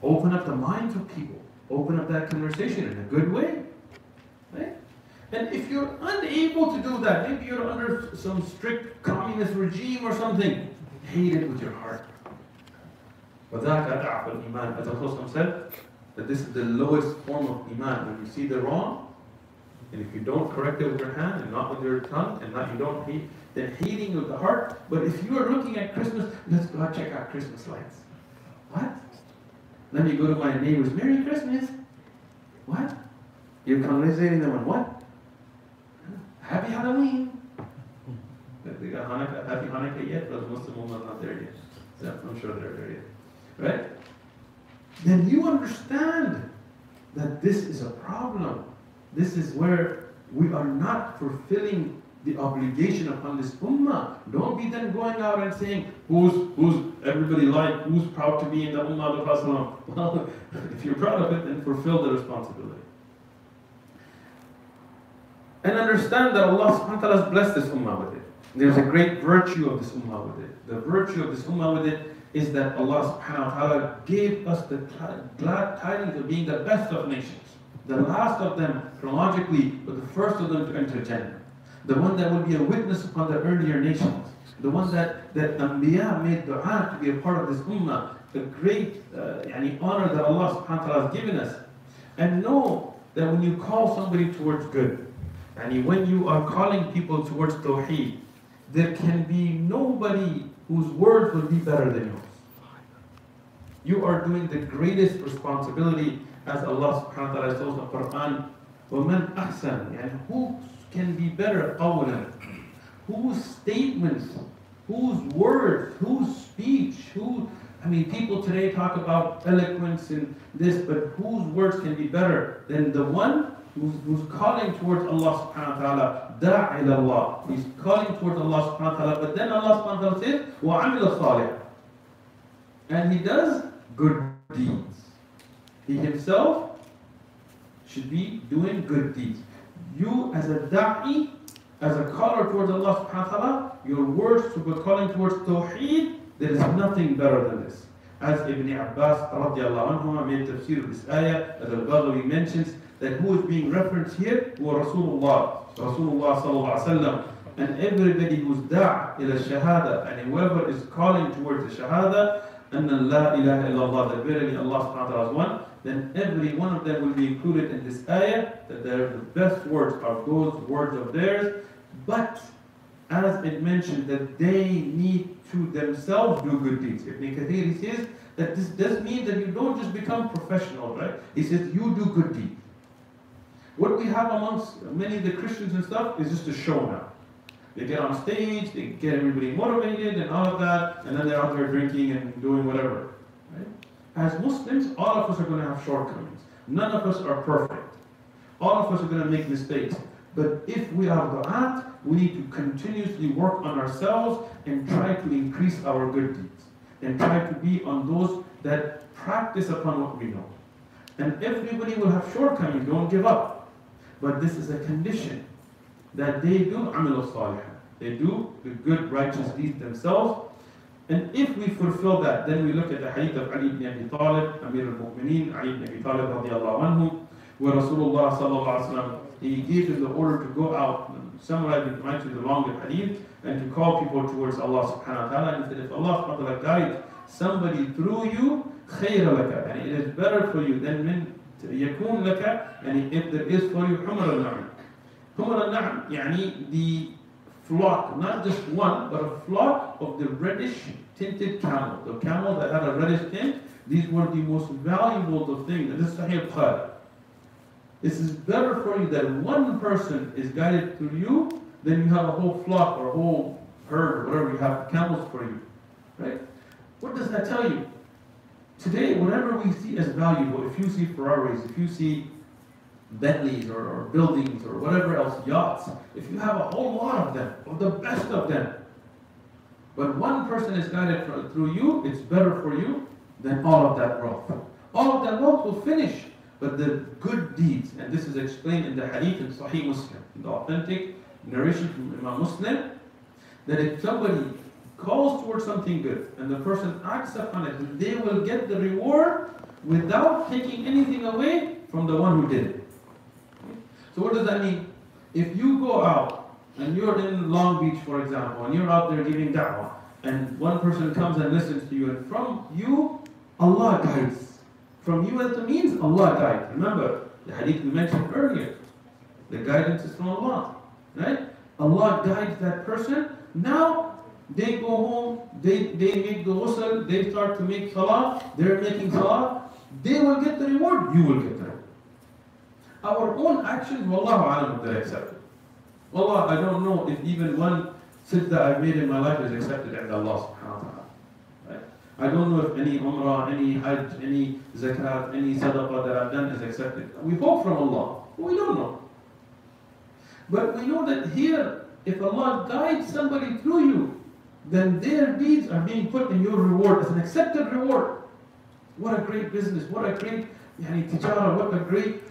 Open up the minds of people. Open up that conversation in a good way. Right? And if you're unable to do that, maybe you're under some strict communist regime or something, hate it with your heart. But as Rasulullah said, that this is the lowest form of iman. When you see the wrong, and if you don't correct it with your hand and not with your tongue, and not you don't hate, then hating with the heart. But if you are looking at Christmas, let's go check out Christmas lights. What? Let me go to my neighbors. Merry Christmas. What? You're congratulating them on what? Happy Halloween. They got Hanukkah, Happy Hanukkah yet, but most of them are not there yet. So I'm sure they're there yet. Right? Then you understand that this is a problem. This is where we are not fulfilling the obligation upon this ummah. Don't be then going out and saying, who's everybody like, who's proud to be in the ummah of Islam? Well, if you're proud of it, then fulfill the responsibility. And understand that Allah subhanahu wa ta'ala has blessed this ummah with it. There's a great virtue of this ummah with it. The virtue of this ummah with it is that Allah subhanahu wa ta'ala gave us the glad tidings of being the best of nations. The last of them chronologically, but the first of them to enter Jannah. The one that will be a witness upon the earlier nations. The one that Anbiya made dua to be a part of this ummah. The great honor that Allah subhanahu wa ta'ala has given us. And know that when you call somebody towards good, and when you are calling people towards tawheed, there can be nobody whose words will be better than yours. You are doing the greatest responsibility, as Allah subhanahu wa ta'ala says in the Quran, وَمَنْ أَحْسَنُ, and who can be better قَوْلًا, whose statements, whose words, whose speech, who, I mean, people today talk about eloquence and this, but whose words can be better than the one who's calling towards Allah subhanahu wa ta'ala, da'i ila Allah, he's calling towards Allah subhanahu wa ta'ala, but then Allah subhanahu wa ta'ala says, وَعَمِلَ الصَّالِحِ, and he does good deeds. He himself should be doing good deeds. You as a da'i, as a caller towards Allah subhanahu wa ta'ala, your words to be calling towards tawheed, there is nothing better than this. As Ibn Abbas radiallahu anhuma made tafsir of this ayah, as al-Baghawi mentions, that who is being referenced here? Who are Rasulullah sallallahu alayhi wa sallam. And everybody who's da'a ila shahada, and whoever is calling towards the shahada, and la ilaha illallah, that verily Allah subhanahu wa ta'ala is one, then every one of them will be included in this ayah, that they're the best words are those words of theirs. But as it mentioned, that they need to themselves do good deeds. Ibn Kathir, he says that this does mean that you don't just become professional, right? He says you do good deeds. What we have amongst many of the Christians and stuff is just a show now. They get on stage, they get everybody motivated and all of that, and then they're out there drinking and doing whatever. Right? As Muslims, all of us are going to have shortcomings. None of us are perfect. All of us are going to make mistakes. But if we are du'at, we need to continuously work on ourselves and try to increase our good deeds. And try to be on those that practice upon what we know. And everybody will have shortcomings, don't give up. But this is a condition, that they do amal salih, they do the good righteous deeds themselves. And if we fulfill that, then we look at the hadith of Ali ibn Abi Talib, Amir al-Mu'mineen, Ali ibn Abi Talib radiallahu anhu, where Rasulullah sallallahu alayhi wa sallam, he gives us the order to go out, summarize it right to the longer hadith, and to call people towards Allah subhanahu wa ta'ala, and said, if Allah subhanahu wa ta'ala guides somebody through you, khayra laka, and it is better for you than min yakun laka, and if there is for you, humar al-na'am. Humar al-na'am, yani the flock, not just one, but a flock of the reddish tinted camel. The camel that had a reddish tint, these were the most valuable of things. And this is Sahih Bukhari. This is better for you that one person is guided through you than you have a whole flock or a whole herd or whatever you have, camels for you. Right? What does that tell you? Today, whatever we see as valuable, if you see Ferraris, if you see Bentleys or buildings or whatever else, yachts, if you have a whole lot of them, or the best of them, but one person is guided through you, it's better for you than all of that wealth. All of that wealth will finish, but the good deeds, and this is explained in the hadith in Sahih Muslim, in the authentic narration from Imam Muslim, that if somebody calls towards something good and the person acts upon it, they will get the reward without taking anything away from the one who did it. So what does that mean? If you go out and you're in Long Beach, for example, and you're out there giving da'wah, and one person comes and listens to you, and from you, Allah guides. From you as the means, Allah guides. Remember, the hadith we mentioned earlier, the guidance is from Allah, right? Allah guides that person. Now, they go home, they make the ghusl, they start to make salah, they're making salah, they will get the reward, you will get the reward. Our own actions, wallahu alam, they're accepted. Wallah, I don't know if even one sidda I've made in my life is accepted at Allah subhanahu wa ta'ala. Right? I don't know if any umrah, any hajj, any zakat, any sadaqah that I've done is accepted. We hope from Allah, but we don't know. But we know that here, if Allah guides somebody through you, then their deeds are being put in your reward as an accepted reward. What a great business, what a great tijara, what a great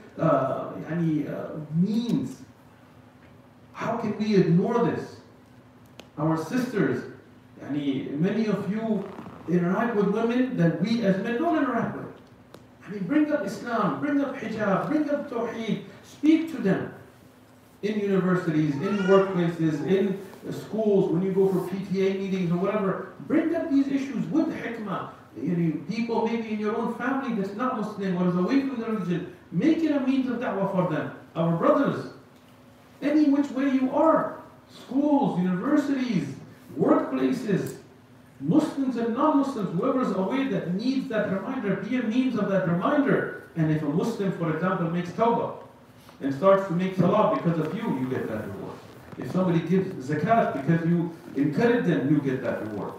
means. How can we ignore this? Our sisters, many of you interact with women that we as men don't interact with. Bring up Islam, bring up hijab, bring up tawheed, speak to them. In universities, in workplaces, in schools, when you go for PTA meetings or whatever, bring up these issues with hikmah. People maybe in your own family that's not Muslim or is away from the religion, make it a means of da'wah for them, our brothers. Any which way you are, schools, universities, workplaces, Muslims and non-Muslims, whoever is aware that needs that reminder, be a means of that reminder. And if a Muslim, for example, makes tawbah and starts to make salah because of you, you get that reward. If somebody gives zakat because you encourage them, you get that reward.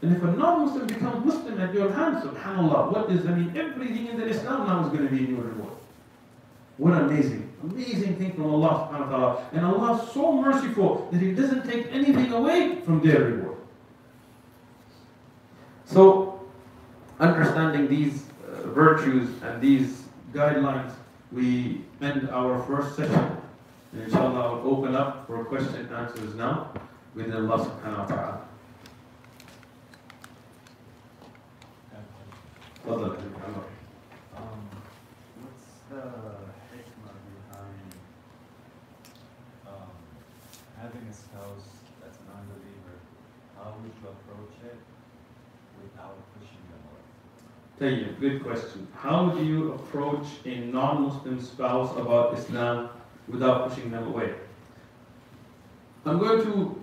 And if a non-Muslim becomes Muslim at your hand, subhanAllah, what is, I mean, everything in the Islam now is going to be in your reward. What amazing, amazing thing from Allah subhanahu wa ta'ala. And Allah is so merciful that He doesn't take anything away from their reward. So, understanding these virtues and these guidelines, we end our first session. And inshallah, I'll open up for question and answers now with Allah subhanahu wa ta'ala. What's the hikmah behind having a spouse that's a non-believer? How would you approach it without pushing them away? Thank you. Good question. How do you approach a non-Muslim spouse about Islam without pushing them away? I'm going to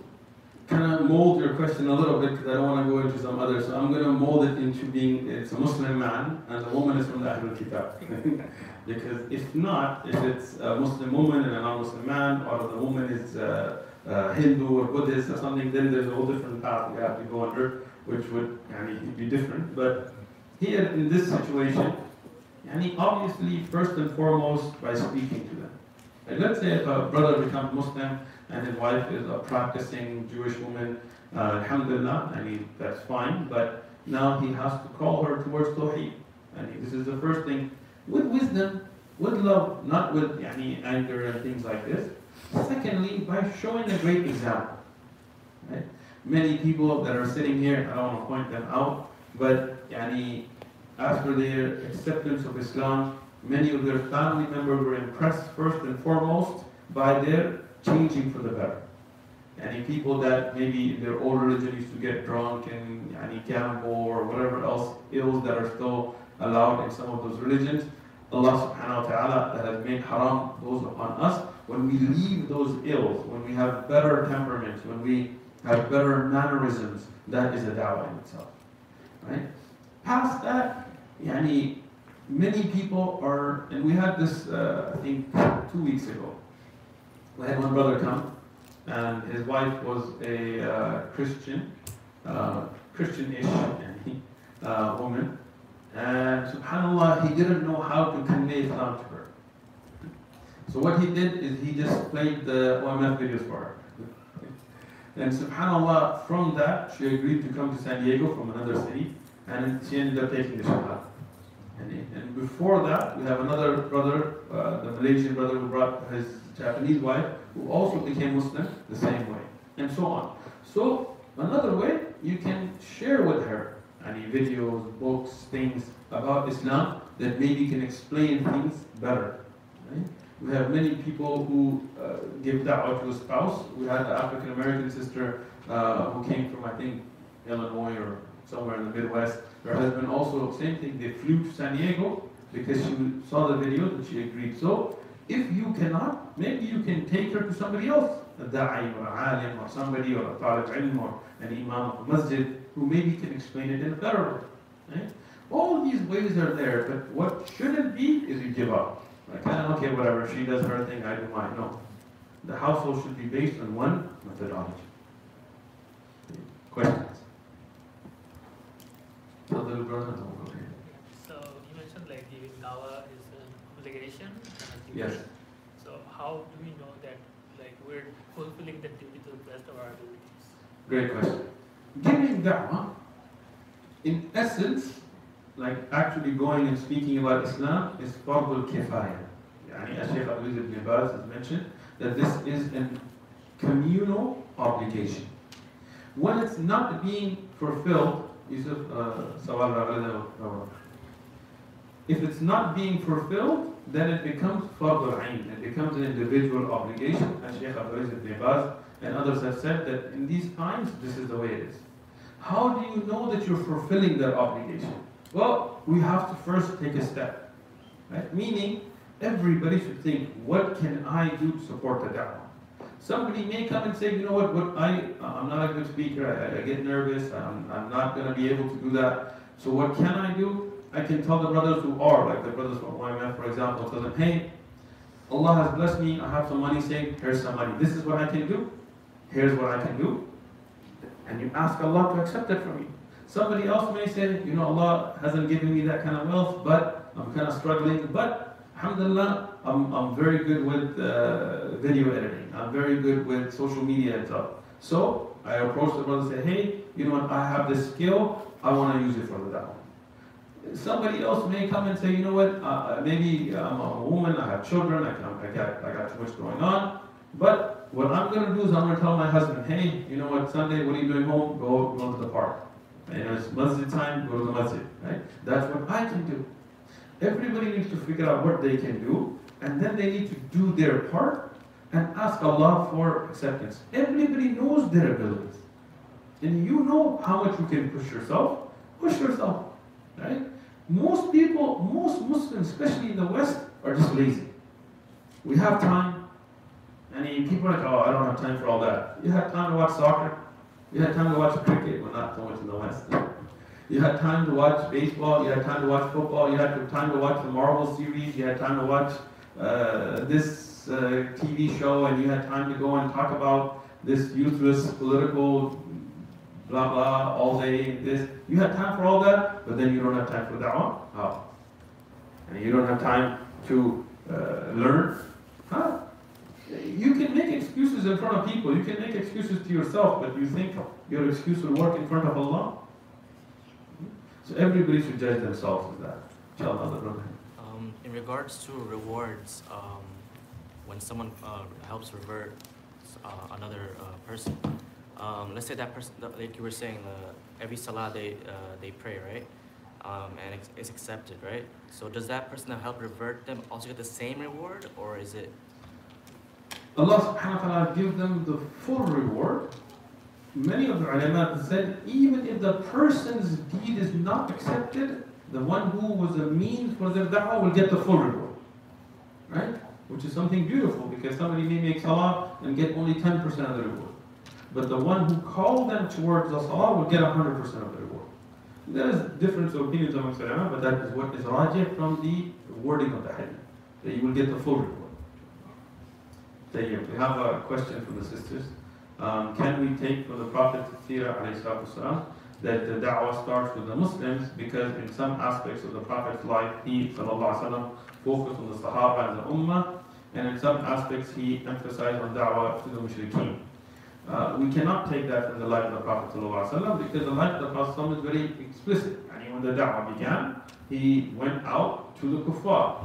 kind of mold your question a little bit because I don't want to go into some others. So I'm going to mold it into being it's a Muslim man and the woman is from the Ahlul Kitab. Because if not, if it's a Muslim woman and a non-Muslim man, or the woman is Hindu or Buddhist or something, then there's a whole different path we have to go under, which would be different. But here in this situation, obviously first and foremost by speaking to them. Like let's say if a brother becomes Muslim and his wife is a practicing Jewish woman, alhamdulillah, that's fine, but now he has to call her towards Tawheed. This is the first thing, with wisdom, with love, not with anger and things like this. Secondly, by showing a great example. Right? Many people that are sitting here, I don't want to point them out, but after their acceptance of Islam, many of their family members were impressed first and foremost by their changing for the better. People that maybe in their old religion used to get drunk and gamble or whatever else ills that are still allowed in some of those religions, Allah subhanahu wa ta'ala that has made haram those upon us, when we leave those ills, when we have better temperaments, when we have better mannerisms, that is a da'wah in itself. Right? Past that, many people are, and we had this, I think, 2 weeks ago. We had one brother come, and his wife was a Christian-ish woman, and subhanAllah, he didn't know how to convey Islam to her. So what he did is he just played the OMF videos for her. And subhanAllah, from that, she agreed to come to San Diego from another city, and she ended up taking the shahada. And before that, we have another brother, the Malaysian brother who brought his Japanese wife, who also became Muslim the same way, and so on. So another way you can share with her videos, books, things about Islam that maybe can explain things better. Right? We have many people who give da'wah to a spouse. We had an African American sister who came from, I think, Illinois or somewhere in the Midwest. Her husband also, same thing, they flew to San Diego because she saw the video and she agreed. So, if you cannot, maybe you can take her to somebody else, a da'i or an alim or somebody or a talib ilm or an imam of a masjid who maybe can explain it in a better way. Right? All these ways are there, but what shouldn't be is you give up. Like, okay, whatever, she does her thing, I do mine. No. The household should be based on one methodology. Questions? So you mentioned like giving dawah is an obligation. Yes. So how do we know that like we're fulfilling the duty to the best of our abilities? Great question. Giving dawah, in essence, like actually going and speaking about Islam is fardul kifaya. As Sheikh Abu'iz ibn Nibaz has mentioned, that this is a communal obligation. When it's not being fulfilled, if it's not being fulfilled, then it becomes fardul ayn. It becomes an individual obligation. As Sheikh Abu'iz ibn Nibaz and others have said that in these times, this is the way it is. How do you know that you're fulfilling that obligation? Well, we have to first take a step. Right? Meaning, everybody should think, what can I do to support the da'wah? Somebody may come and say, you know what I'm not a good speaker, I get nervous, I'm not going to be able to do that. So what can I do? I can tell the brothers who are, like the brothers from YMF, for example, tell them, hey, Allah has blessed me, I have some money saved, here's some money. This is what I can do, here's what I can do. And you ask Allah to accept it from you. Somebody else may say, you know, Allah hasn't given me that kind of wealth, but I'm kind of struggling, but alhamdulillah, I'm very good with video editing. I'm very good with social media and stuff. So I approach the brother and say, hey, you know what, I have this skill, I want to use it for the da'wah. Somebody else may come and say, you know what, maybe I'm a woman, I have children, I got too much going on, but what I'm going to do is I'm going to tell my husband, hey, you know what, Sunday, what are you doing home? Go to the park. You know, it's masjid time, go to the masjid, right? That's what I can do. Everybody needs to figure out what they can do, and then they need to do their part and ask Allah for acceptance. Everybody knows their abilities. And you know how much you can push yourself. Push yourself, right? Most people, most Muslims, especially in the West, are just lazy. We have time. I mean, people are like, oh, I don't have time for all that. You have time to watch soccer. You had time to watch cricket, well not so much in the West. You had time to watch baseball, you had time to watch football, you had time to watch the Marvel series, you had time to watch this TV show, and you had time to go and talk about this useless political blah blah all day, this. You had time for all that, but then you don't have time for da'wah. How? And you don't have time to learn. Huh? You can make excuses in front of people, you can make excuses to yourself, but you think your excuse will work in front of Allah. So everybody should judge themselves with that. In regards to rewards, when someone helps revert another person, let's say that person, like you were saying, every salah they pray, right? And it's accepted, right? So does that person that helped revert them also get the same reward, or is it? Allah subhanahu wa ta'ala gives them the full reward. Many of the ulama said, even if the person's deed is not accepted, the one who was a means for their da'wah will get the full reward. Right? Which is something beautiful, because somebody may make salah and get only 10% of the reward. But the one who called them towards the salah will get 100% of the reward. There is difference of opinions amongst the ulama, but that is what is rajih from the wording of the hadith. That you will get the full reward. We have a question from the sisters. Can we take from the Prophet Sirah والسلام, that the da'wah starts with the Muslims, because in some aspects of the Prophet's life he وسلم, focused on the Sahaba and the Ummah, and in some aspects he emphasized on da'wah to the Mushrikeen. We cannot take that from the life of the Prophet وسلم, because the life of the Prophet is very explicit. And when the da'wah began, he went out to the kuffar.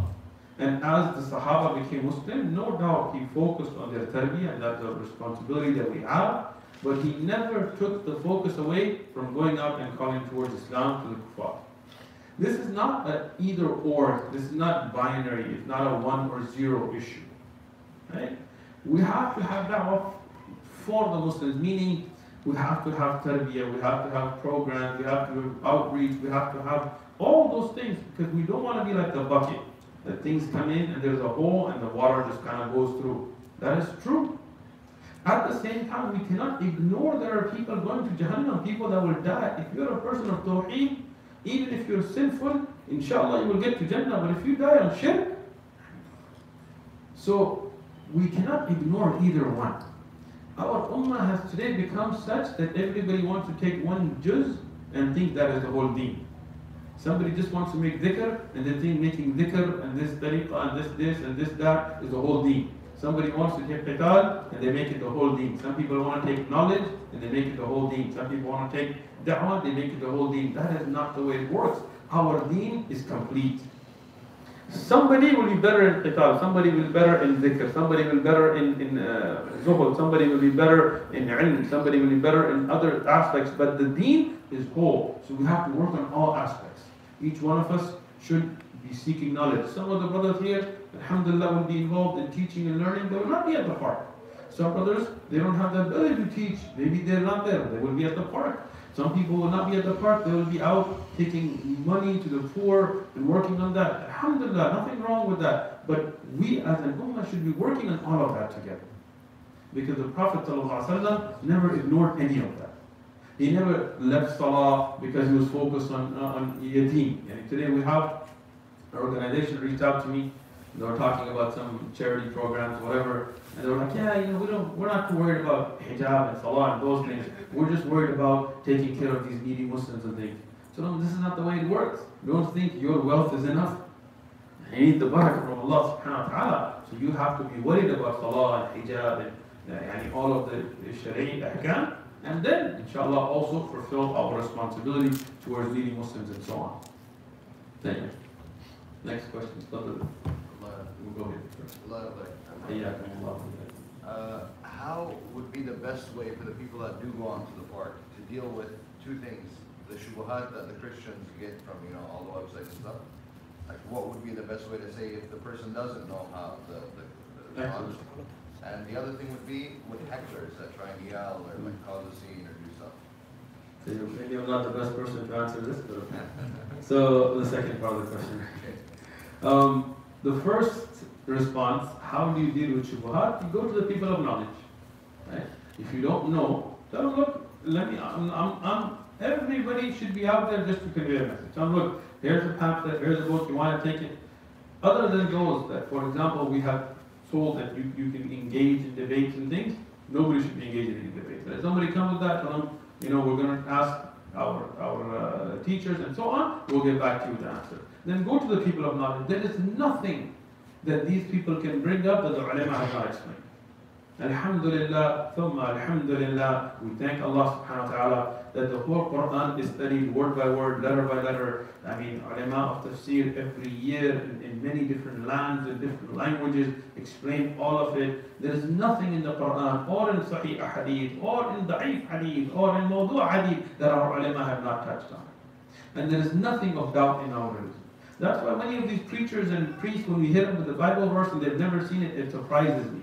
And as the Sahaba became Muslim, no doubt he focused on their tarbiyah, and that's the responsibility that we have. But he never took the focus away from going out and calling towards Islam to the kuffar. This is not an either or, this is not binary, it's not a 1 or 0 issue. Right? We have to have da'wah for the Muslims, meaning we have to have tarbiyah, we have to have programs, we have to have outreach, we have to have all those things, because we don't want to be like the bucket. That things come in and there's a hole and the water just kind of goes through. That is true. At the same time, we cannot ignore there are people going to Jahannam, people that will die. If you're a person of Tawheed, even if you're sinful, inshallah you will get to Jannah, but if you die on shirk, so we cannot ignore either one. Our ummah has today become such that everybody wants to take one juz and think that is the whole deen. Somebody just wants to make dhikr, and they think making dhikr and this tariqah and this and this that is the whole deen. Somebody wants to take qital and they make it the whole deen. Some people want to take knowledge and they make it the whole deen. Some people want to take da'wah, they make it the whole deen. That is not the way it works. Our deen is complete. Somebody will be better in qital, somebody will be better in dhikr, somebody will be better in zuhud, somebody will be better in ilm, somebody will be better in other aspects, but the deen is whole. So we have to work on all aspects. Each one of us should be seeking knowledge. Some of the brothers here, alhamdulillah, will be involved in teaching and learning. They will not be at the park. Some brothers, they don't have the ability to teach. Maybe they're not there. They will be at the park. Some people will not be at the park. They will be out taking money to the poor and working on that. Alhamdulillah, nothing wrong with that. But we as an ummah should be working on all of that together. because the Prophet ﷺ never ignored any of that. He never left Salah because he was focused on Yateen. And today we have an organization reached out to me. They were talking about some charity programs, whatever, and they were like, yeah, you know, we're not too worried about hijab and salah and those things. We're just worried about taking care of these needy Muslims and things. So no, this is not the way it works. Don't think your wealth is enough. You need the barakah from Allah subhanahu wa ta'ala. So you have to be worried about salah and hijab and all of the shari'i ahkam, and then inshallah also fulfill our responsibility towards needy Muslims and so on. Thank you. Next question. We'll go ahead. How would be the best way for the people that do go on to the park to deal with two things, the shubuhat that the Christians get from, you know, all the websites and stuff? Like, what would be the best way to say if the person doesn't know how the concept? And the other thing would be with hecklers that try and yell or like cause a scene or do stuff. So maybe I'm not the best person to answer this, but okay. So the second part of the question. The first response, how do you deal with shubuhat? You go to the people of knowledge, right? If you don't know, tell them, look, everybody should be out there just to convey a message. Tell them, look, here's a pamphlet, here's a book, you want to take it. Other than those that, for example, we have told that you can engage in debates and things, nobody should be engaging in debates. If somebody comes with that, tell them, you know, we're going to ask our teachers and so on, we'll get back to you with the answer. Then go to the people of knowledge. There is nothing that these people can bring up that the ulama has not explained. Alhamdulillah, thumma alhamdulillah, we thank Allah subhanahu wa ta'ala that the whole Quran is studied word by word, letter by letter. I mean, ulama of tafsir every year in many different lands and different languages explain all of it. There is nothing in the Quran or in Sahih hadith or in Da'if hadith or in Mawdu' hadith that our ulama have not touched on. And there is nothing of doubt in our religion. That's why many of these preachers and priests, when we hit them with the Bible verse and they've never seen it, it surprises me.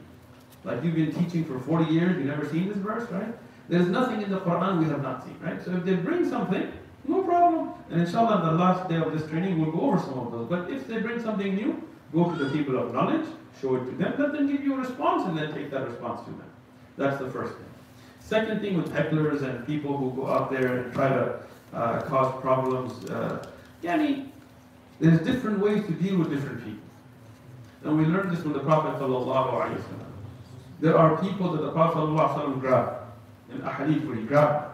Like, you've been teaching for 40 years, you've never seen this verse, right? There's nothing in the Quran we have not seen, right? So if they bring something, no problem. And inshallah, on the last day of this training, we'll go over some of those. But if they bring something new, go to the people of knowledge, show it to them, let them give you a response, and then take that response to them. That's the first thing. Second thing with hecklers and people who go out there and try to cause problems, there's different ways to deal with different people. And we learned this from the Prophet sallallahu alayhi wa sallam. There are people that the Prophet sallallahu alayhi wa sallam grabbed, in a hadith where he grabbed.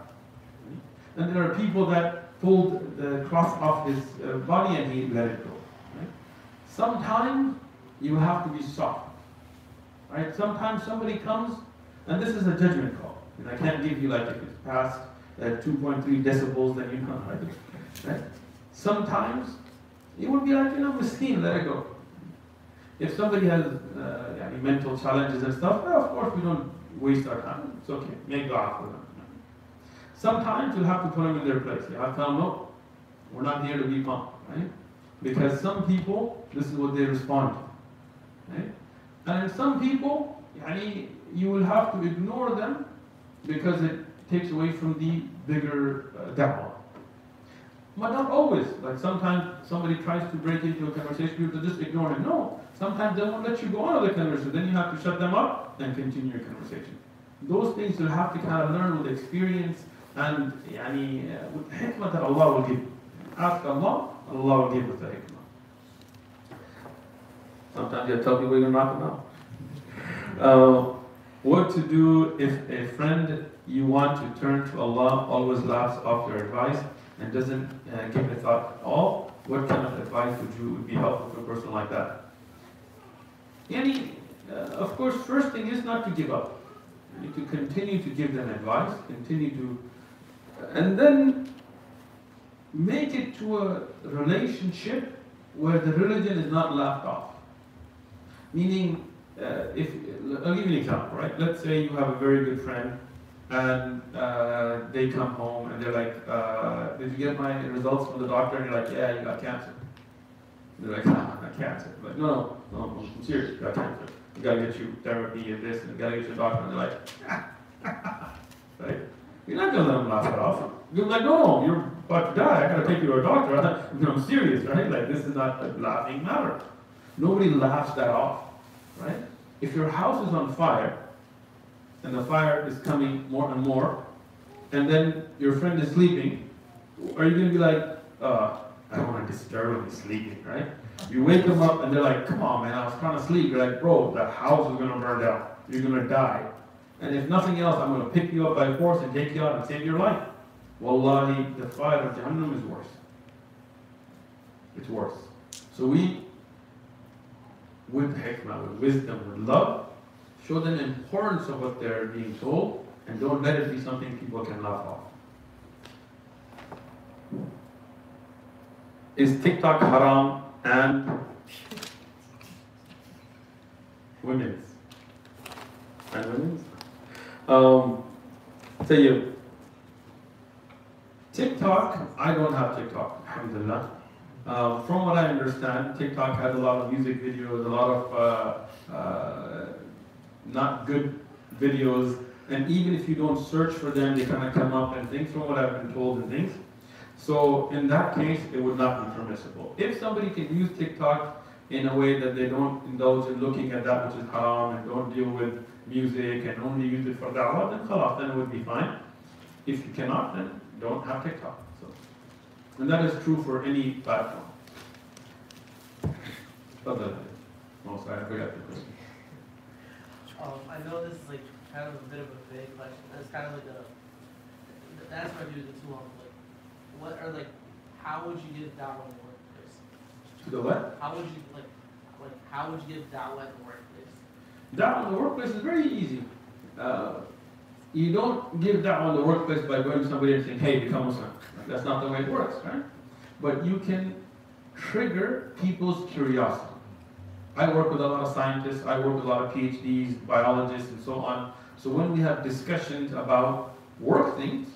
And there are people that pulled the cloth off his body and he let it go. Right? Sometimes you have to be soft. Right? Sometimes somebody comes, and this is a judgment call. And I can't give you, like, if it's past 2.3 decibels, then you know, right? Sometimes it would be like, you know, miskin, let it go. If somebody has mental challenges and stuff, well, of course we don't waste our time. It's okay. Make dua for them. Sometimes you'll have to put them in their place. You have to tell them, no, we're not here to be pumped, right? Because some people, this is what they respond to, right? And some people, you will have to ignore them because it takes away from the bigger da'wah. But not always. Like, sometimes somebody tries to break into a conversation, you have to just ignore him. No. Sometimes they won't let you go on with the conversation. Then you have to shut them up and continue your conversation. Those things you'll have to kind of learn with experience and with hikmah that Allah will give you. Ask Allah, Allah will give us the hikmah. Sometimes you'll tell people you're not enough. What to do if a friend you want to turn to Allah always laughs off your advice and doesn't give a thought at all? What kind of advice would be helpful to a person like that? Of course, first thing is not to give up. You need to continue to give them advice, and then make it to a relationship where the religion is not laughed off. Meaning, I'll give you an example, right? Let's say you have a very good friend, and they come home and they're like, did you get my results from the doctor? And you're like, yeah, you got cancer. And they're like, ah, I got cancer. I'm like, no, I'm serious, you got cancer. You gotta get you therapy and this, and you gotta get your doctor. And they're like, ah. Right? You're not gonna let them laugh it off. You're like, no, you're about to die. I gotta take you to a doctor. I'm serious, right? Like, this is not a laughing matter. Nobody laughs that off, right? If your house is on fire, and the fire is coming more and more, and then your friend is sleeping, are you going to be like, I don't want to disturb him, he's sleeping, right? You wake them up and they're like, come on, man, I was trying to sleep. You're like, bro, the house is going to burn down. You're going to die. And if nothing else, I'm going to pick you up by force and take you out and save your life. Wallahi, the fire of Jahannam is worse. It's worse. So we, with hikmah, with wisdom, with love, show them the importance of what they're being told and don't let it be something people can laugh off. Is TikTok haram and women's? And women's? So you, TikTok, I don't have TikTok, alhamdulillah. From what I understand, TikTok has a lot of music videos, a lot of not good videos, and even if you don't search for them, they kind of come up and things, from what I've been told and things. So in that case, it would not be permissible. If somebody can use TikTok in a way that they don't indulge in looking at that which is haram and don't deal with music and only use it for da'wah, then khalas, then it would be fine. If you cannot, then don't have TikTok. And that is true for any platform. Oh, sorry, I forgot the question. I know this is like kind of a bit of a vague question. It's kind of like a, that's why I do it too long. Like, what are like, how would you give da'wah in the workplace? The what? How would you like how would you give da'wah in the workplace? Da'wah in the workplace is very easy. You don't give da'wah in the workplace by going to somebody and saying, hey, become Muslim. That's not the way it works, right? But you can trigger people's curiosity. I work with a lot of scientists, I work with a lot of PhDs, biologists, and so on. So when we have discussions about work things,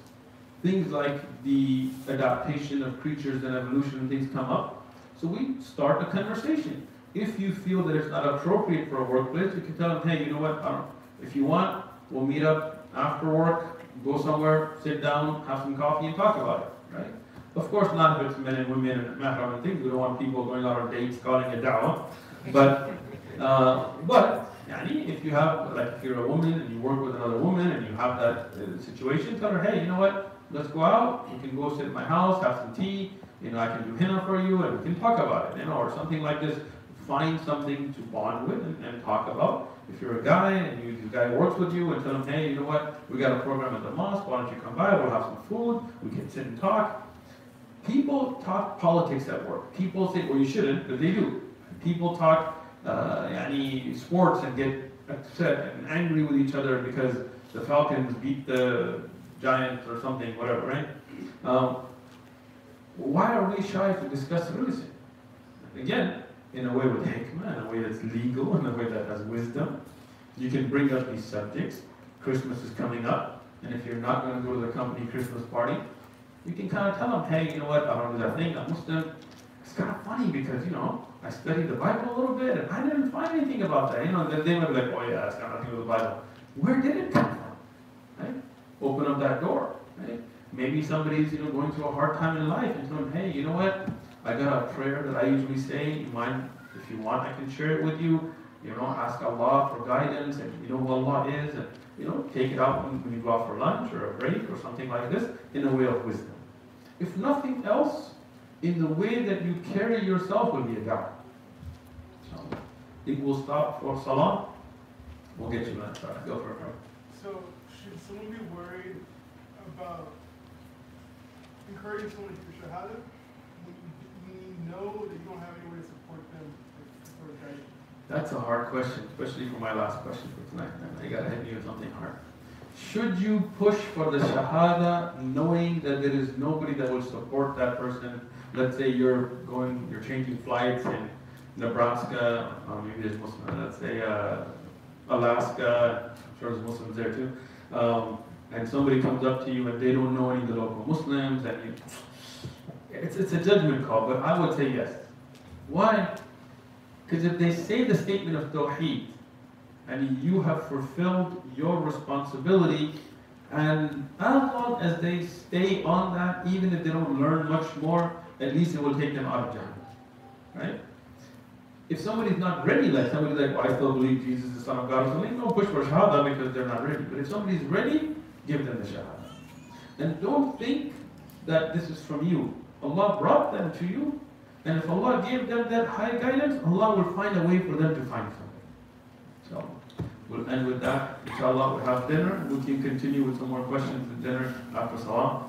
things like the adaptation of creatures and evolution and things come up. So we start a conversation. If you feel that it's not appropriate for a workplace, you can tell them, hey, you know what, if you want, we'll meet up after work, go somewhere, sit down, have some coffee, and talk about it. Right? Of course, not if it's men and women and mahram and things. We don't want people going out on dates calling it da'wah. But yani, if you have, like, if you're a woman and you work with another woman and you have that situation, tell her, hey, you know what? Let's go out. You can go sit at my house, have some tea. You know, I can do henna for you, and we can talk about it. You know, or something like this. Find something to bond with and talk about. If you're a guy and the guy works with you, and tell him, hey, you know what? We got a program at the mosque. Why don't you come by? We'll have some food. We can sit and talk. People talk politics at work. People say, well, you shouldn't, but they do. People talk any sports and get upset and angry with each other because the Falcons beat the Giants or something, whatever, right? Why are we shy to discuss religion? Again, in a way with hikmah, in a way that's legal, in a way that has wisdom. You can bring up these subjects. Christmas is coming up, and if you're not going to go to the company Christmas party, you can kind of tell them, hey, you know what, I don't do that thing, I'm Muslim. It's kind of funny because, you know, I studied the Bible a little bit, and I didn't find anything about that. You know, then they would be like, oh yeah, it's got nothing to do with the Bible. Where did it come from? Right? Open up that door. Right? Maybe somebody's, you know, going through a hard time in life, and tell them, hey, you know what, I got a prayer that I usually say, you mind, if you want, I can share it with you. You know, ask Allah for guidance, and you know who Allah is, and you know, take it out when you go out for lunch or a break or something like this, in a way of wisdom. If nothing else, in the way that you carry yourself will be a da'wah. It will stop for salah. We'll get you that. Go for it. So, should someone be worried about encouraging someone to shahada when you know that you don't have any way to support them, support guidance? That's a hard question, especially for my last question for tonight. I gotta hit you with something hard. Should you push for the shahada knowing that there is nobody that will support that person? Let's say you're changing flights in Nebraska, maybe there's Muslims, let's say Alaska, I'm sure there's Muslims there too. And somebody comes up to you and they don't know any of the local Muslims, and it's a judgment call, but I would say yes. Why? Because if they say the statement of Tawheed, and you have fulfilled your responsibility, and as long as they stay on that, even if they don't learn much more, at least it will take them out of Jahannam, right? If somebody's not ready, like somebody's like, well, I still believe Jesus is the Son of God, or something, don't push for shahada because they're not ready. But if somebody's ready, give them the shahada. And don't think that this is from you. Allah brought them to you, and if Allah gave them that high guidance, Allah will find a way for them to find something. So we'll end with that. Inshallah, we'll have dinner. We can continue with some more questions at dinner after salah.